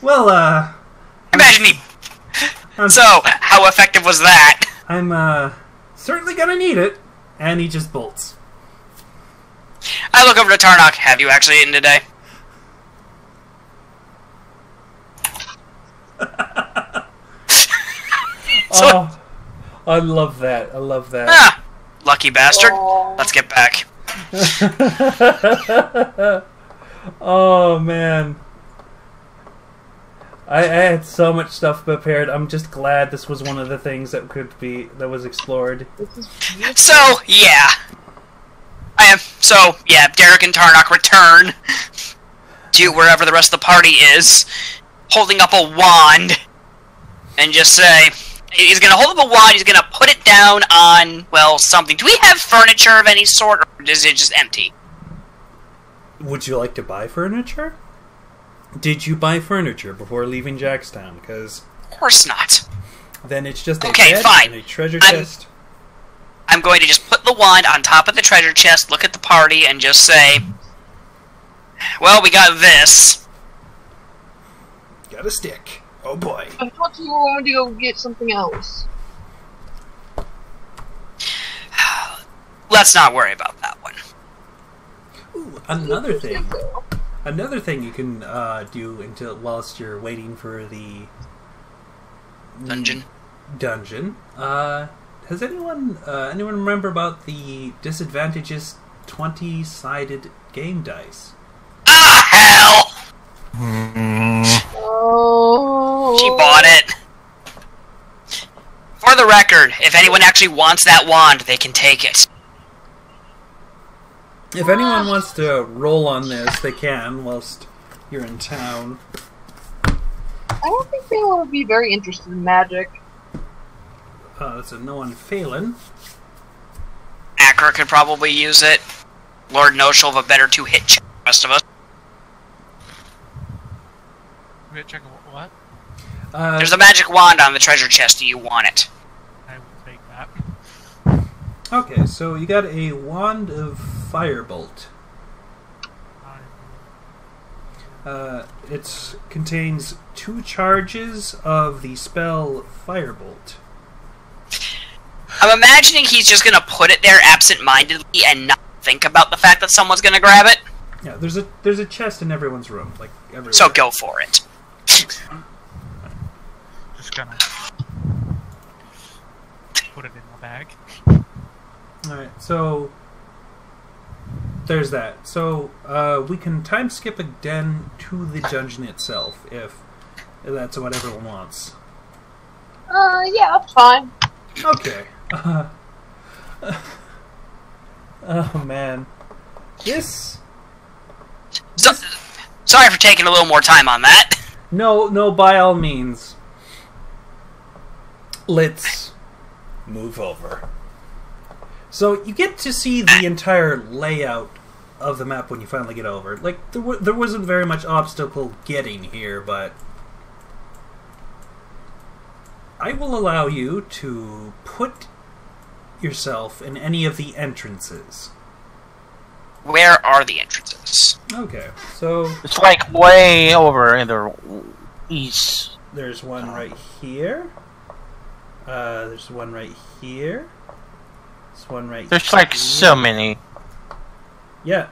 Well, uh... Imagine he... I'm, so, how effective was that? I'm, uh... certainly gonna need it. And he just bolts. I look over to Tarnok. Have you actually eaten today? Oh, I love that. I love that. Ah, lucky bastard. Aww. Let's get back. Oh, man. I, I had so much stuff prepared. I'm just glad this was one of the things that could be that was explored. So yeah, I am. So yeah, Derek and Tarnok return to wherever the rest of the party is, holding up a wand, and just say he's gonna hold up a wand. He's gonna put it down on well something. Do we have furniture of any sort, or is it just empty? Would you like to buy furniture? Did you buy furniture before leaving Jackstown? Because of course not. Then it's just a okay, bed fine. And a treasure I'm, chest. I'm going to just put the wand on top of the treasure chest, look at the party, and just say, well, we got this. Got a stick. Oh, boy. I thought you were going to go get something else. Let's not worry about that one. Ooh, another thing. Another thing you can uh, do until whilst you're waiting for the dungeon. Dungeon. Uh, has anyone uh, anyone remember about the disadvantages twenty sided game dice? Ah hell! Oh. She bought it. For the record, if anyone actually wants that wand, they can take it. If anyone wants to roll on this, they can, whilst you're in town. I don't think Phelan would be very interested in magic. Uh, so no one Phelan. Akra could probably use it. Lord knows she'll have a better two-hit check than the rest of us. Two-hit check what? Uh, There's a magic wand on the treasure chest. Do you want it? I will take that. Okay, so you got a wand of firebolt. Uh, it contains two charges of the spell firebolt. I'm imagining he's just gonna put it there absent-mindedly and not think about the fact that someone's gonna grab it. Yeah, there's a there's a chest in everyone's room, like everywhere. So go for it. Just gonna put it in the bag. Alright, so there's that. So uh, we can time skip a den to the dungeon itself, if that's what everyone wants. Uh, yeah, that's fine. Okay. Uh, uh, oh man, this. So, sorry for taking a little more time on that. No, no, by all means. Let's move over. So you get to see the entire layout of the map when you finally get over. Like, there, w there wasn't very much obstacle getting here, but I will allow you to put yourself in any of the entrances. Where are the entrances? Okay, so... It's like way over in the east. There's one right here. Uh, there's one right here. One right There's here. Like so many. Yeah.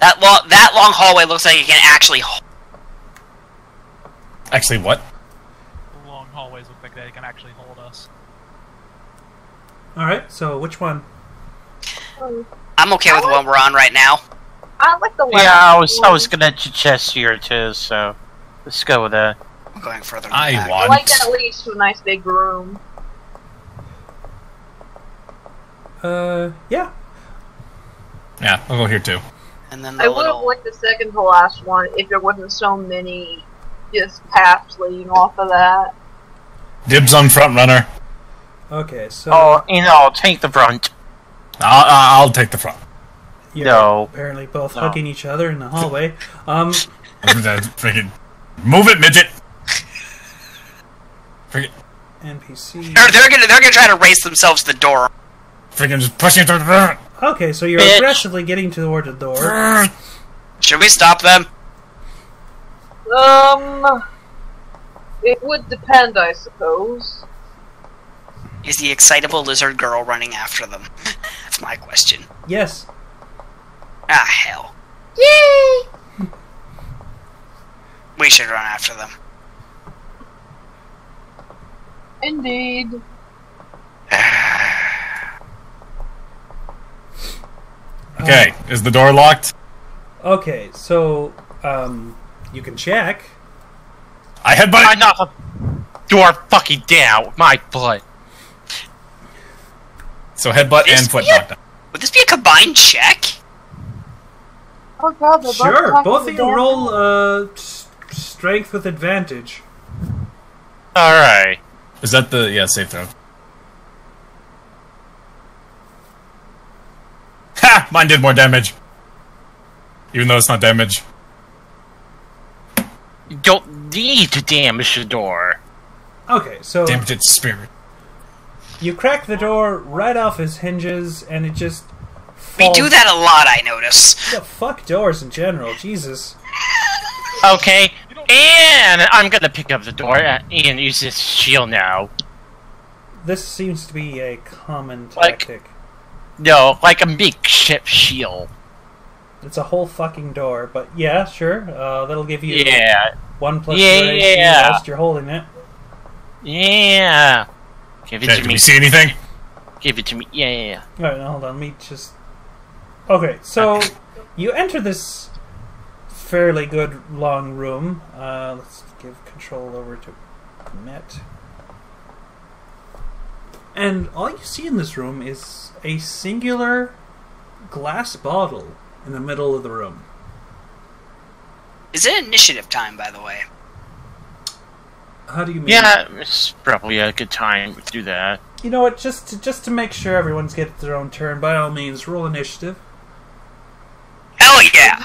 That long, that long hallway looks like it can actually... Actually what? Long hallways look like they can actually hold us. Alright, so which one? Um, I'm okay I with like, the one we're on right now. I like the one. Yeah, I was, I was gonna chest here too, so... Let's go with that. I'm going further I back. want... I like that leads to a nice big room. Uh, yeah. Yeah, I'll go here too. And then the I would have liked the second to last one if there wasn't so many just paths leading off of that. Dibs on front runner. Okay, so oh, you know, I'll take the front. I'll I'll take the front. You're no, apparently both no. hugging each other in the hallway. Um, freaking move it, midget. Freaking N P C. They're, they're gonna they're gonna try to race themselves to the door. Freaking just pushing through the door. Okay, so you're Bitch. aggressively getting toward the door. Should we stop them? Um... It would depend, I suppose. Is the excitable lizard girl running after them? That's my question. Yes. Ah, hell. Yay! We should run after them. Indeed. Okay, um, is the door locked? Okay, so, um, you can check. I headbutt- I knocked the door fucking down with my butt. So headbutt would and foot knockdown. Would this be a combined check? Oh god, they're Sure, both, both of you roll, uh, strength with advantage. Alright. Is that the, yeah, safe throw. Ha! Mine did more damage. Even though it's not damage. You don't need to damage the door. Okay, so... Damage its spirit. You crack the door right off its hinges, and it just... Falls. We do that a lot, I notice. The fuck doors in general, Jesus. Okay, and I'm gonna pick up the door and use this shield now. This seems to be a common tactic. Like, no, like a makeshift shield. It's a whole fucking door, but yeah, sure. Uh, that'll give you yeah. one plus yeah, your H P yeah. whilst you're holding it. Yeah. Give it hey, to me. Did we see anything? Give it to me. Yeah, yeah, yeah. All right, now hold on. Let me just. Okay, so you enter this fairly good long room. Uh, let's give control over to Met. And all you see in this room is a singular glass bottle in the middle of the room. Is it initiative time, by the way? How do you mean? Yeah, it's probably a good time to do that. You know what, just to, just to make sure everyone's getting their own turn, by all means, roll initiative. Hell yeah!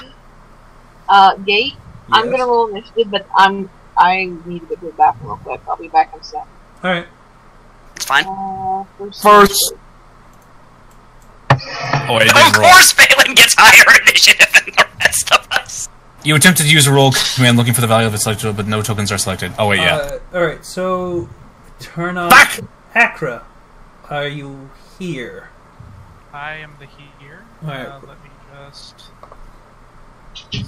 Uh, Gate, yes. I'm gonna roll initiative, but I'm, I need to go to the bathroom real quick. I'll be back in a sec. Alright. It's fine. Uh, first. first. Oh, wait, of course Phelan gets higher initiative than the rest of us. You attempted to use a roll command looking for the value of its selected, but no tokens are selected. Oh, wait, yeah. Uh, Alright, so turn on Akra. Are you here? I am the here. Alright. Uh, let me just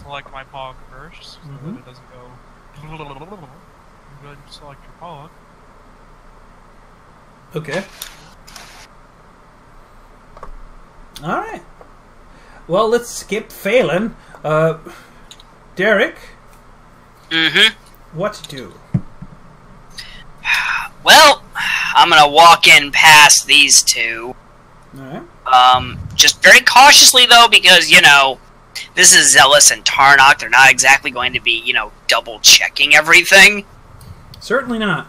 select my pog first so mm-hmm. that it doesn't go. I'm going to select your pog. Okay. Alright. Well, let's skip Phelan. Uh, Derek? Mm-hmm. What to do? Well, I'm gonna walk in past these two. Alright. Um, just very cautiously, though, because, you know, this is Zealous and Tarnok. They're not exactly going to be, you know, double-checking everything. Certainly not.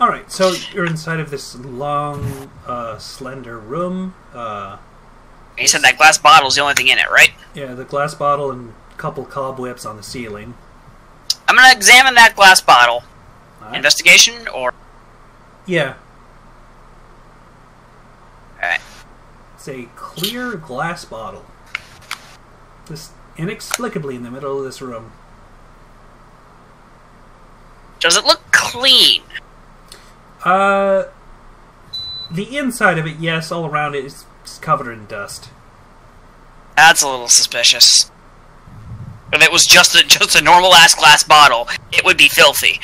Alright, so you're inside of this long, uh, slender room. Uh, you said that glass bottle's the only thing in it, right? Yeah, the glass bottle and a couple cobwebs on the ceiling. I'm gonna examine that glass bottle. Right. Investigation, or...? Yeah. Alright. It's a clear glass bottle. Just inexplicably in the middle of this room. Does it look clean? Uh, the inside of it, yes, all around it is covered in dust. That's a little suspicious. If it was just a, just a normal-ass glass bottle, it would be filthy.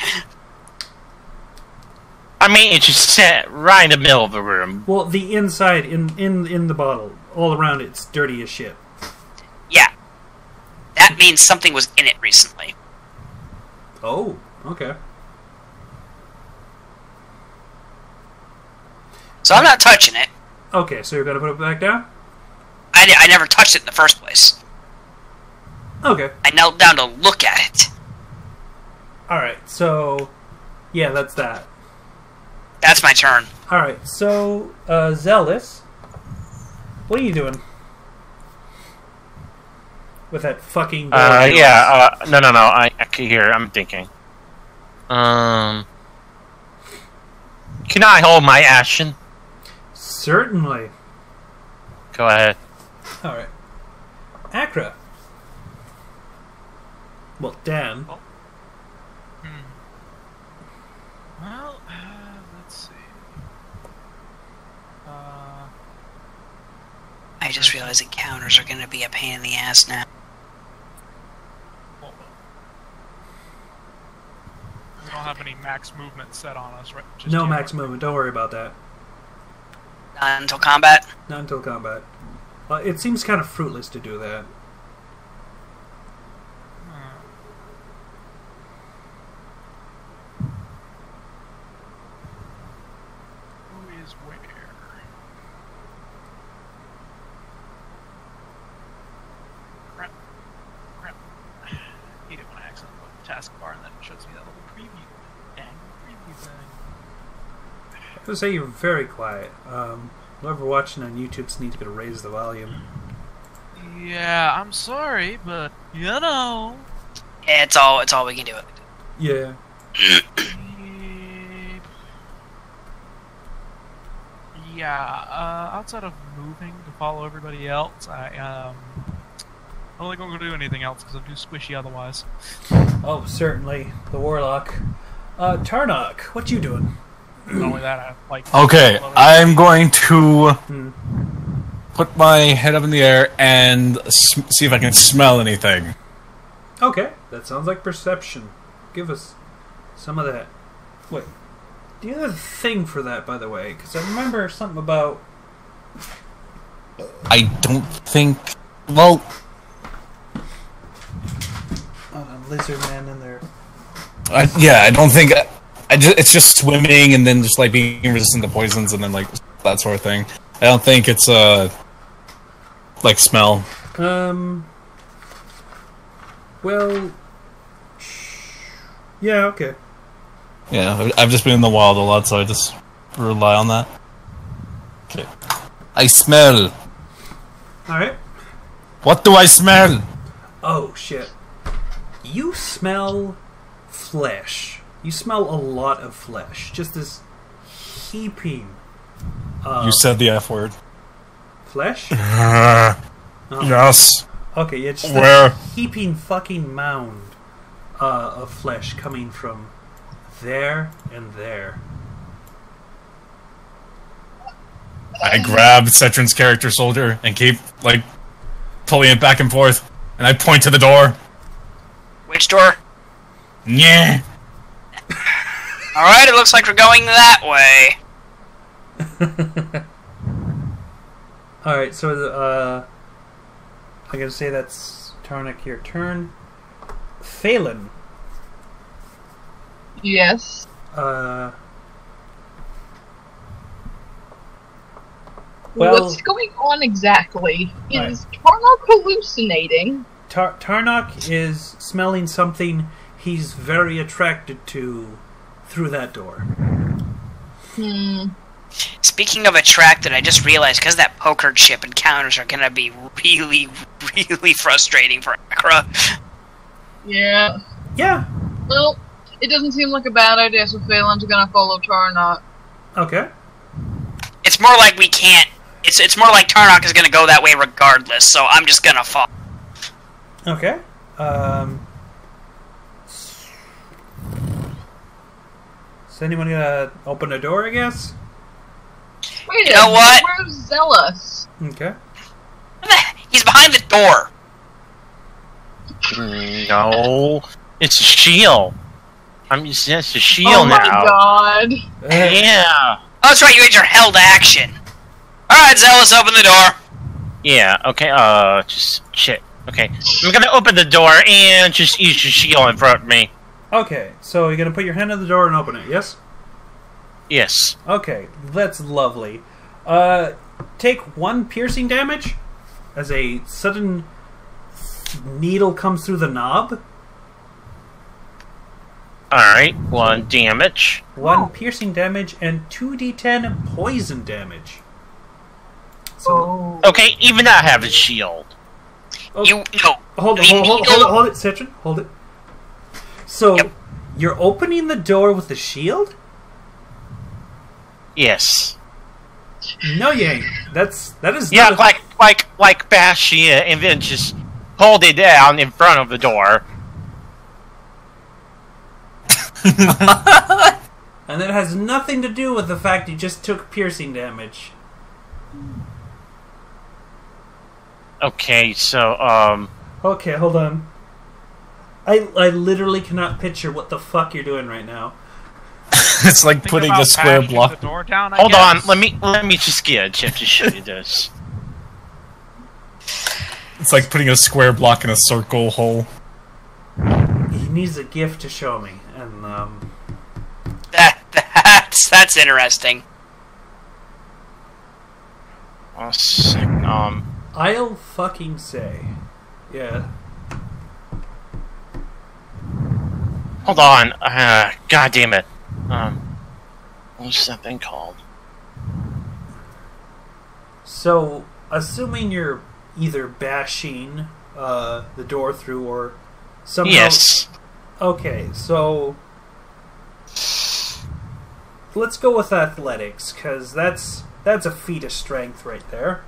I mean, it just sat right in the middle of the room. Well, the inside, in, in, in the bottle, all around it's dirty as shit. Yeah. That means something was in it recently. Oh, okay. So I'm not touching it. Okay, so you're going to put it back down? I, I never touched it in the first place. Okay. I knelt down to look at it. Alright, so... yeah, that's that. That's my turn. Alright, so... Uh, Zealous... what are you doing? With that fucking... Uh, yeah, uh, no, no, no, I, I can hear, I'm thinking. Um... Can I hold my action? Certainly. Go ahead. Alright. Akra. Well, Dan. Well, hmm. well uh, let's see. Uh, I just realized that counters are going to be a pain in the ass now. Hold on. We don't have any max movement set on us, right? Just no max movement. Don't worry about that. Not until combat? Not until combat. Uh, it seems kind of fruitless to do that. I was going to say you're very quiet. Um, whoever watching on YouTube's needs to raise the volume. Yeah, I'm sorry, but you know, yeah, it's all it's all we can do. Yeah. Yeah. Uh, outside of moving to follow everybody else, I um, I don't think I'm going to do anything else because I'm too squishy otherwise. Oh, certainly the warlock. Uh, Tarnok, what you doing? Only that I like okay, I'm going to hmm. put my head up in the air and s see if I can smell anything. Okay, that sounds like perception. Give us some of that. Wait, do you have a thing for that, by the way? Because I remember something about... I don't think... Well... Oh, a lizard man in there. I, yeah, I don't think... I I just, it's just swimming and then just like being resistant to poisons and then like that sort of thing. I don't think it's uh like smell. Um. Well. Yeah. Okay. Yeah, I've just been in the wild a lot, so I just rely on that. Okay. I smell. All right. What do I smell? Oh shit! You smell flesh. You smell a lot of flesh. Just this heaping of... You said the F word. Flesh? Uh, oh. Yes. Okay, it's just a heaping fucking mound uh, of flesh coming from there and there. I grabbed Citrin's character soldier and keep, like, pulling it back and forth. And I point to the door. Which door? Yeah. Alright, it looks like we're going that way. Alright, so uh, I'm going to say that's Tarnok, your turn. Phelan. Yes. Uh, well, what's going on exactly? Is right. Tarnok hallucinating? Tar Tarnok is smelling something he's very attracted to. Through that door. Hmm. Speaking of attracted, I just realized because that poker chip encounters are going to be really, really frustrating for Akra. Yeah. Yeah. Well, it doesn't seem like a bad idea, so Phelan's going to follow Tarnok. Okay. It's more like we can't... It's, it's more like Tarnok is going to go that way regardless, so I'm just going to follow. Okay. Um... Is anyone gonna open the door, I guess? Wait, you know what? Where's Zealous? Okay. He's behind behind the door! No. It's a shield. I'm just, it's a shield now. Oh my now. god. Yeah. Oh, that's right, you had your held action. Alright, Zealous, open the door. Yeah, okay, uh, just shit. Okay, I'm gonna open the door and just use your shield in front of me. Okay, so you're gonna put your hand on the door and open it, yes? Yes. Okay, that's lovely. Uh, take one piercing damage as a sudden needle comes through the knob. Alright, one damage. One oh. piercing damage and two d ten poison damage. So, oh. Okay, even I have a shield. Oh. You, no. Hold, hold, hold, hold, hold, hold it, Citrin. Hold it. So, yep. You're opening the door with a shield? Yes. No, you ain't. That's, that is yeah, not like, a... like, like Bashia, and then just hold it down in front of the door. And that has nothing to do with the fact you just took piercing damage. Okay, so, um... Okay, hold on. I, I literally cannot picture what the fuck you're doing right now. It's like putting a square block... The door down, I hold guess. on, let me let me just get a chip to show you this. It's like putting a square block in a circle hole. He needs a gift to show me, and, um... That, that's, that's interesting. Oh, sick, um... I'll fucking say. Yeah. Hold on. Uh, God damn it. Um, what's that thing called? So, assuming you're either bashing uh, the door through or somehow... Yes. Okay, so... Let's go with athletics, because that's, that's a feat of strength right there.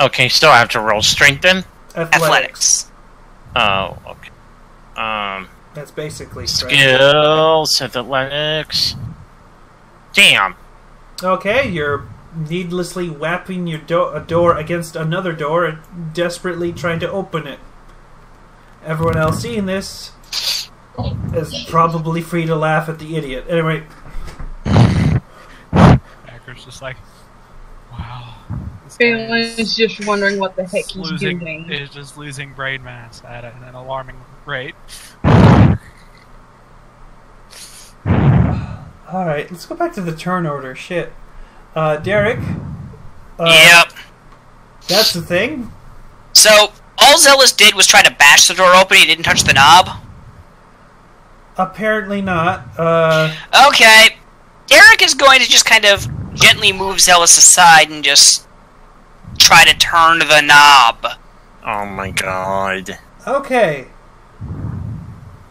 Okay, still have to roll strength then? Athletics. Athletics. Oh, okay. Um, That's basically strength. Skills, athletics. Damn. Okay, you're needlessly whapping your do a door against another door, desperately trying to open it. Everyone else seeing this is probably free to laugh at the idiot. Anyway. Akra's just like, wow. Phelan's just wondering what the heck he's losing, doing. Is just losing brain mass at an alarming rate. Alright, let's go back to the turn order. Shit. Uh, Derek? Uh, yep. That's the thing? So, all Zealous did was try to bash the door open, he didn't touch the knob? Apparently not. Uh... Okay. Derek is going to just kind of gently move Zealous aside and just... try to turn the knob. Oh my god. Okay.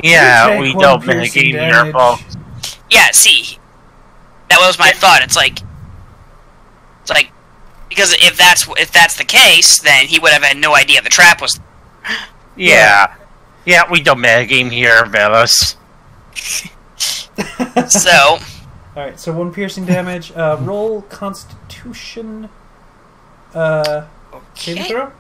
Yeah, we don't make a miracle. Yeah, see. That was my thought. It's like... It's like... Because if that's if that's the case, then he would have had no idea the trap was... Yeah. Yeah, we don't make him here, Velas. So... Alright, so one piercing damage. Uh, roll Constitution... Uh, okay. Save throw?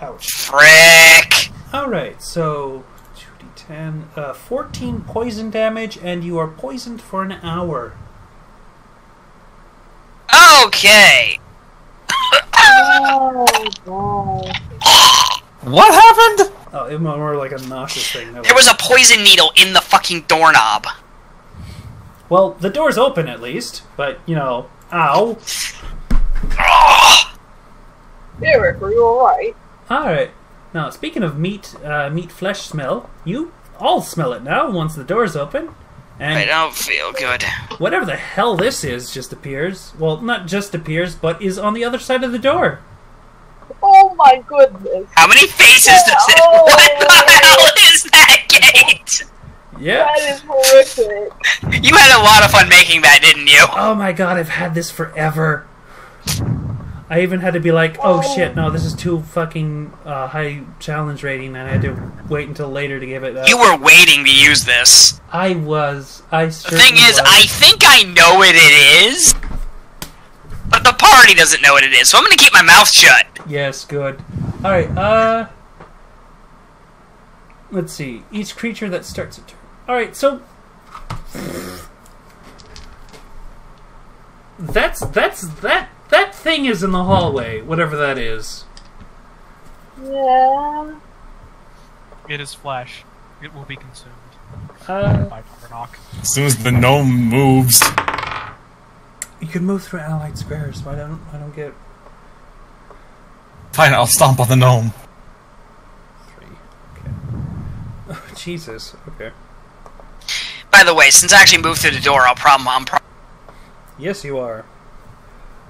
Ouch. Frick! Alright, so two d ten, uh, fourteen poison damage, and you are poisoned for an hour. Okay! Oh, God. What happened? Oh, it was more like a nauseous thing. There was a poison needle in the fucking doorknob. Well, the door's open at least, but, you know... Ow. Derek, are you alright? Alright. Now, speaking of meat, uh, meat flesh smell, you all smell it now once the door's open. And I don't feel good. Whatever the hell this is just appears. Well, not just appears, but is on the other side of the door. Oh my goodness. How many faces yeah. does it? Oh. What the hell is that gate? Yeah. That is horrific. You had a lot of fun making that, didn't you? Oh my god, I've had this forever. I even had to be like, oh, oh. shit, no, this is too fucking uh, high challenge rating, and I had to wait until later to give it up. You were waiting to use this. I was. I certainly The thing is, was. I think I know what it is, but the party doesn't know what it is, so I'm gonna keep my mouth shut. Yes, good. Alright, uh... let's see. Each creature that starts a turn. Alright, so... That's, that's, that, that thing is in the hallway, whatever that is. Yeah. It is Flash. It will be consumed. Uh, by Tarnok. As soon as the gnome moves. You can move through allied squares, so I don't, I don't get... Fine, I'll stomp on the gnome. Three, okay. Oh, Jesus, okay. By the way, since I actually moved through the door, I'll problem, I'm pro- Yes, you are.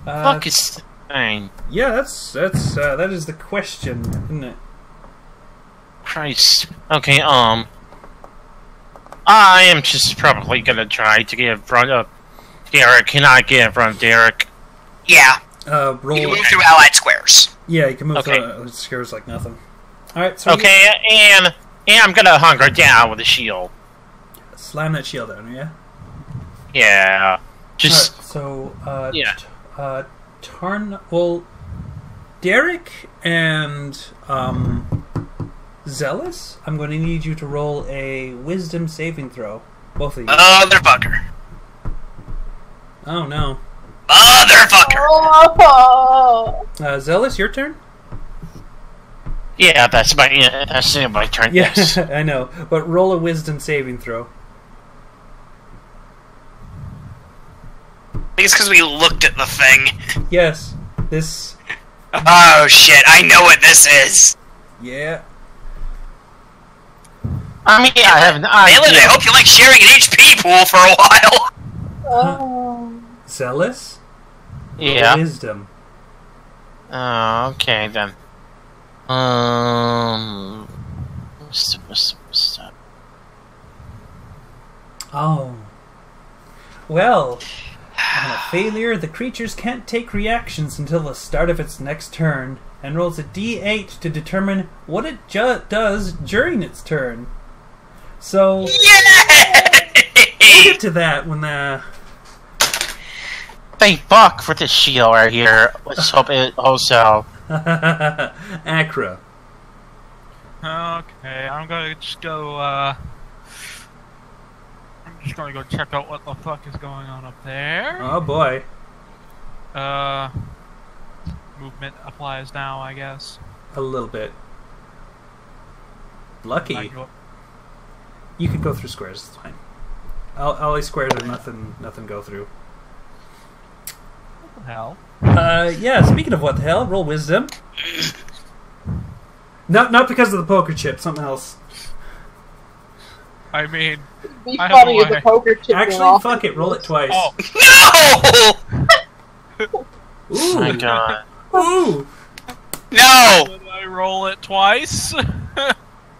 Uh, Fuck is fine. Yeah, that's that's uh, that is the question, isn't it? Christ. Okay. Um. I am just probably gonna try to get in front of Derek. Can I get in front of Derek? Yeah. Uh, roll. You can move through allied squares. Yeah, you can move okay. through allied squares like nothing. All right. So okay, and and I'm gonna hunker down with a shield. Slam that shield down, yeah. Yeah. Just right, so uh, yeah. uh Tarn well Derek and um Zealous, I'm gonna need you to roll a wisdom saving throw. Both of you. Motherfucker. Oh no. Motherfucker. Oh. Uh Zealous, your turn? Yeah, that's my yeah, that's my turn. Yes, yeah, I know. But roll a wisdom saving throw. I think it's because we looked at the thing. Yes. This... Oh, shit. I know what this is. Yeah. I mean, I have an idea. Phelan, I hope you like sharing an H P pool for a while. Oh. Huh. Zealous? Yeah. Wisdom. Oh, okay, then. Um... What's the... What's the... What's the... Oh. Well... On a failure, the creature can't take reactions until the start of its next turn, and rolls a d eight to determine what it ju does during its turn. So, yay! We'll get to that when the... Thank fuck for this shield right here. Let's hope it also... Akra. Okay, I'm gonna just go, uh... just gonna go check out what the fuck is going on up there. Oh boy. Uh, movement applies now, I guess. A little bit. Lucky. You could go through squares. It's fine. Ollie squares and nothing, nothing go through. What the hell? Uh, yeah. Speaking of what the hell, roll wisdom. Not, not because of the poker chip. Something else. I mean, I probably the poker chip actually, off. Fuck it, roll it twice. Oh. No! Ooh. My God. Ooh. No! Did I roll it twice? uh,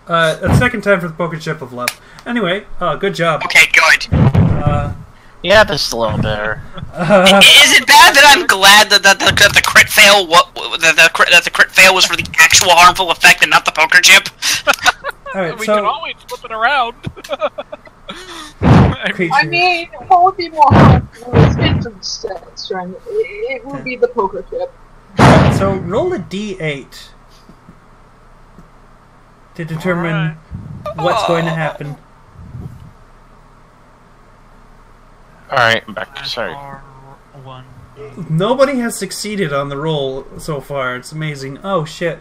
a second time for the poker chip of love. Anyway, uh, good job. Okay, good. Uh, yeah, that's a little better. Uh, Is it bad that I'm glad that the, that the crit fail what that the crit, that the crit fail was for the actual harmful effect and not the poker chip? All right, we so, can always flip it around. I mean, what would be more harmful is wisdom sets, right? It would be the poker chip. So roll a d eight to determine right. what's oh. going to happen. All right, I'm back. Sorry. Nobody has succeeded on the roll so far. It's amazing. Oh shit!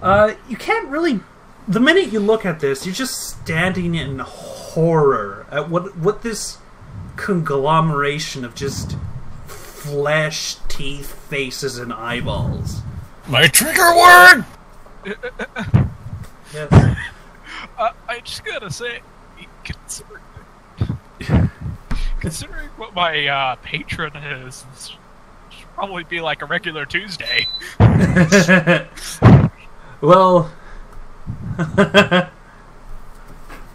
Uh, you can't really. The minute you look at this, you're just standing in horror at what what this conglomeration of just flesh, teeth, faces, and eyeballs. My trigger word. Yes. Uh, I just gotta say, considering considering what my uh, patron is, this should probably be like a regular Tuesday. Well.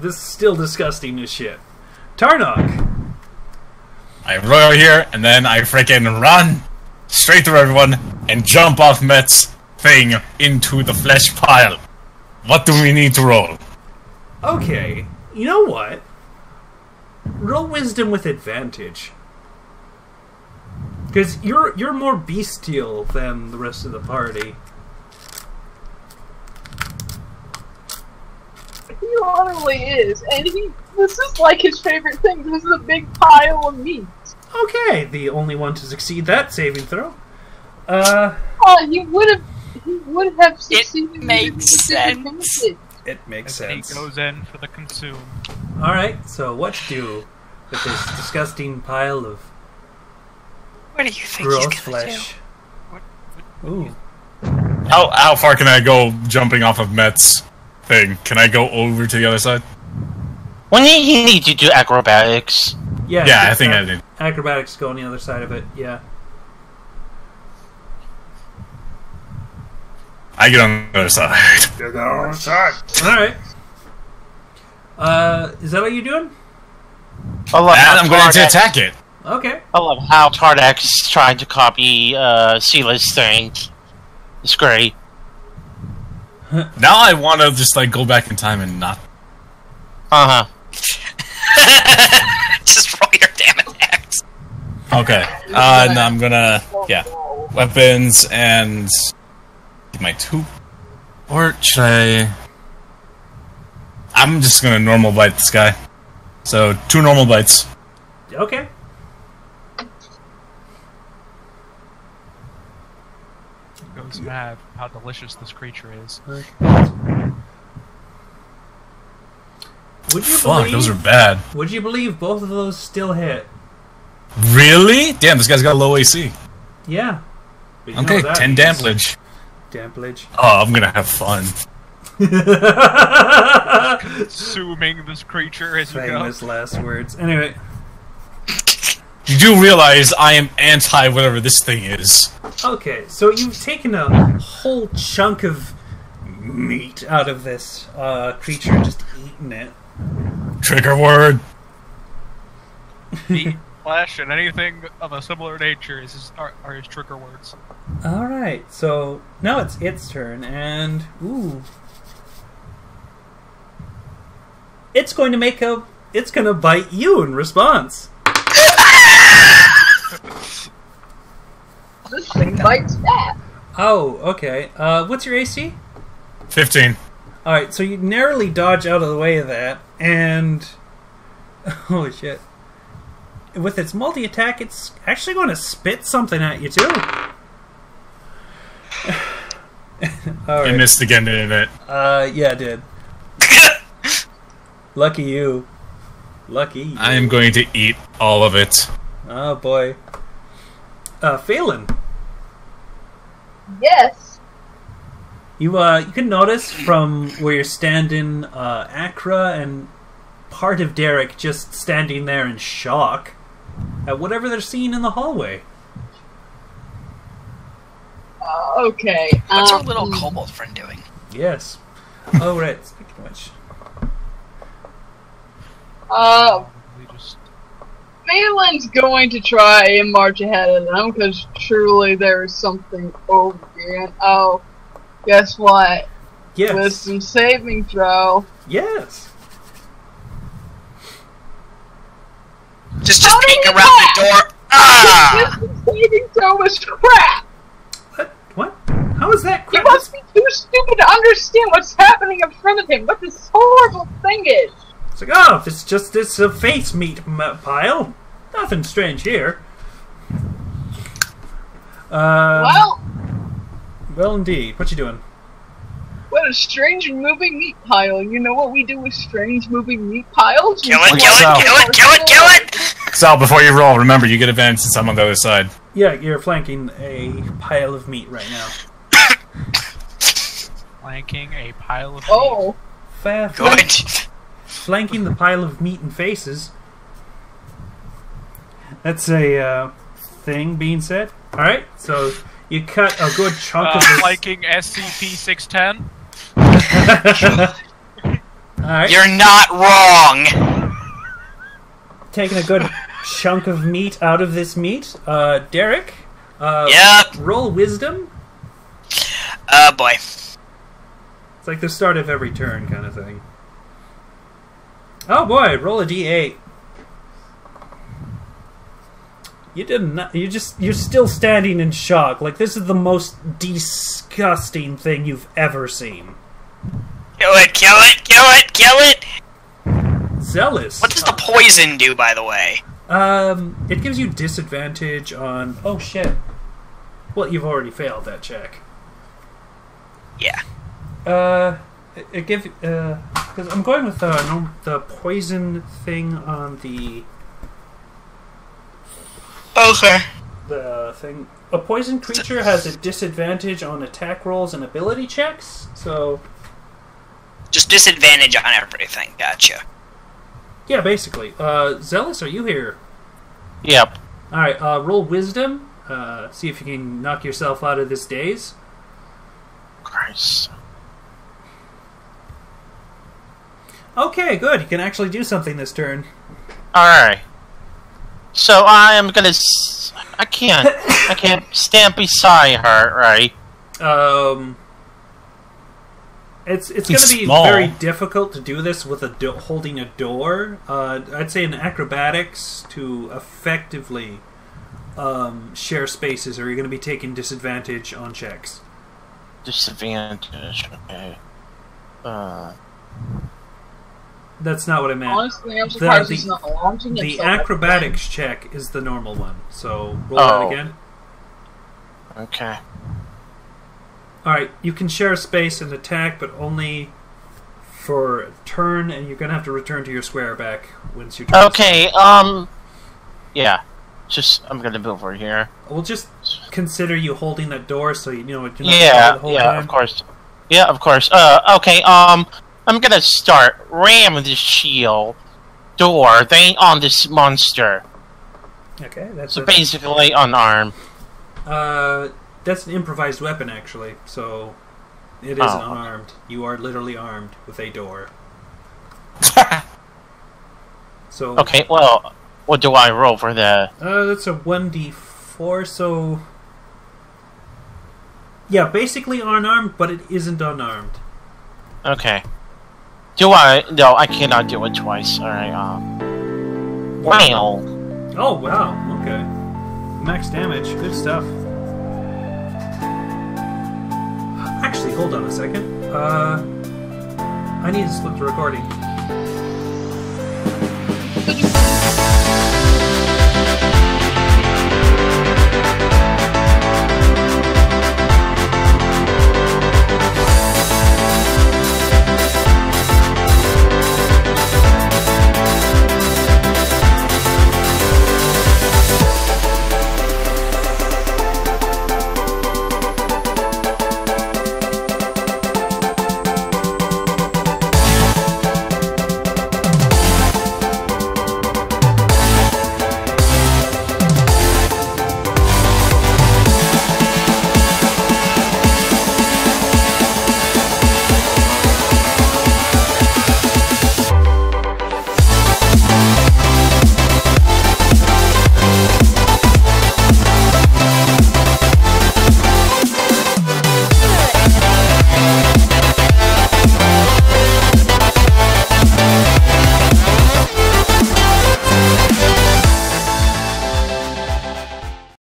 This is still disgusting as shit. Tarnok! I roll here, and then I freaking run straight through everyone and jump off Matt's thing into the flesh pile. What do we need to roll? Okay, you know what? Roll wisdom with advantage. Because you're you're more bestial than the rest of the party. He literally is, and he this is like his favorite thing. This is a big pile of meat. Okay, the only one to succeed that saving throw. Uh, oh, he would have he would have succeeded. It makes sense. It makes sense. He goes in for the consume. All right, so what do with this disgusting pile of what do you think gross he's gonna flesh? Do? What, what, Ooh. How how far can I go jumping off of Met's thing? Can I go over to the other side? Well, you need to do acrobatics. Yeah, yeah, I think I did. Acrobatics go on the other side of it. Yeah. I get on the other side. Get on the other side. All right. Uh, is that what you're doing? I love and I'm Tardak going to attack it. Okay. I love how Tardak is trying to copy uh, Seela's thing. It's great. Now I want to just like go back in time and not. Uh huh. Just roll your damn attacks. Okay. Uh, no, I'm gonna yeah, weapons and my two, or should I? I'm just gonna normal bite this guy. So two normal bites. Okay. Goes mad how delicious this creature is. Would you Fuck, believe, those are bad. Would you believe both of those still hit? Really? Damn, this guy's got low A C. Yeah. Okay, ten damage. Damage. Oh, I'm gonna have fun. Consuming this creature as you go. Famous last words. Anyway. You do realize I am anti whatever this thing is. Okay, so you've taken a whole chunk of meat out of this uh, creature, just eating it. Trigger word. Meat, flesh, and anything of a similar nature is his, are, are his trigger words. All right, so now it's its turn, and ooh, it's going to make a. It's going to bite you in response. This thing bites back. Oh, okay. Uh, what's your A C? fifteen. Alright, so you narrowly dodge out of the way of that, and... Holy shit. With its multi-attack, it's actually going to spit something at you, too. All right. You missed again, didn't it? Uh, yeah, I did. Lucky you. Lucky you. I am going to eat all of it. Oh, boy. Uh, Phelan. Yes. You uh, you can notice from where you're standing, uh, Akra and part of Derek just standing there in shock at whatever they're seeing in the hallway. Uh, okay. What's um, our little kobold friend doing? Yes. Oh right. Speaking of which. Uh. Phelan's going to try and march ahead of them, because truly there is something over here. And oh, guess what? Yes. Wisdom saving throw. Yes. Just just peek around that? The door. Ah! Wisdom saving throw was crap. What? What? How is that crap? He must be too stupid to understand what's happening in front of him. What this horrible thing is. It's like, oh, if it's just this uh, face meat pile. Nothing strange here. Uh, well, well, indeed. What you doing? What a strange moving meat pile. You know what we do with strange moving meat piles? Kill it! Kill it! Kill it! Kill it! Kill it! Sal, before you roll, remember you get advantage since I'm on the other side. Yeah, you're flanking a pile of meat right now. Flanking a pile of oh. meat. Oh, good. Flanking the pile of meat and faces. That's a uh, thing being said. All right, so you cut a good chunk uh, of this. Liking S C P six ten. All right. You're not wrong. Taking a good chunk of meat out of this meat, uh, Derek. Uh, yep. Roll wisdom. Oh boy. It's like the start of every turn, kind of thing. Oh boy! Roll a d eight. You didn't. You just. You're still standing in shock. Like, this is the most disgusting thing you've ever seen. Kill it! Kill it! Kill it! Kill it! Zealous. What does the poison do, by the way? Um, it gives you disadvantage on. Oh shit! Well, you've already failed that check. Yeah. Uh, it, it give. Uh, because I'm going with the no, the poison thing on the. Okay. The thing. A poison creature has a disadvantage on attack rolls and ability checks, so. Just disadvantage on everything. Gotcha. Yeah, basically. Uh, Zealous, are you here? Yep. Alright, uh, roll wisdom. Uh, see if you can knock yourself out of this daze. Christ. Okay, good. You can actually do something this turn. Alright. So I am gonna. S I can't. I can't stand beside her, right? Um. It's it's, it's gonna be small. Very difficult to do this with a do holding a door. Uh, I'd say in acrobatics to effectively um, share spaces, or you're gonna be taking disadvantage on checks. Disadvantage. Okay. Uh. That's not what I meant. Honestly, I'm surprised the, the, not launching the so acrobatics check is the normal one. So roll oh. that again. Okay. Alright, you can share a space and attack, but only for a turn, and you're going to have to return to your square back once you turn. Okay, um... yeah. Just, I'm going to move over here. We'll just consider you holding that door so you know... You're not yeah, the whole yeah, time. of course. Yeah, of course. Uh, okay, um... I'm gonna start ramming this shield door thing on this monster. Okay, that's so a, basically unarmed. Uh, that's an improvised weapon, actually. So it is oh, unarmed. Okay. You are literally armed with a door. So okay, well, what do I roll for that? Uh, that's a one d four. So yeah, basically unarmed, but it isn't unarmed. Okay. Do I? No, I cannot do it twice. All right. Um. Wow. Oh wow. Okay. Max damage. Good stuff. Actually, hold on a second. Uh, I need to split the recording.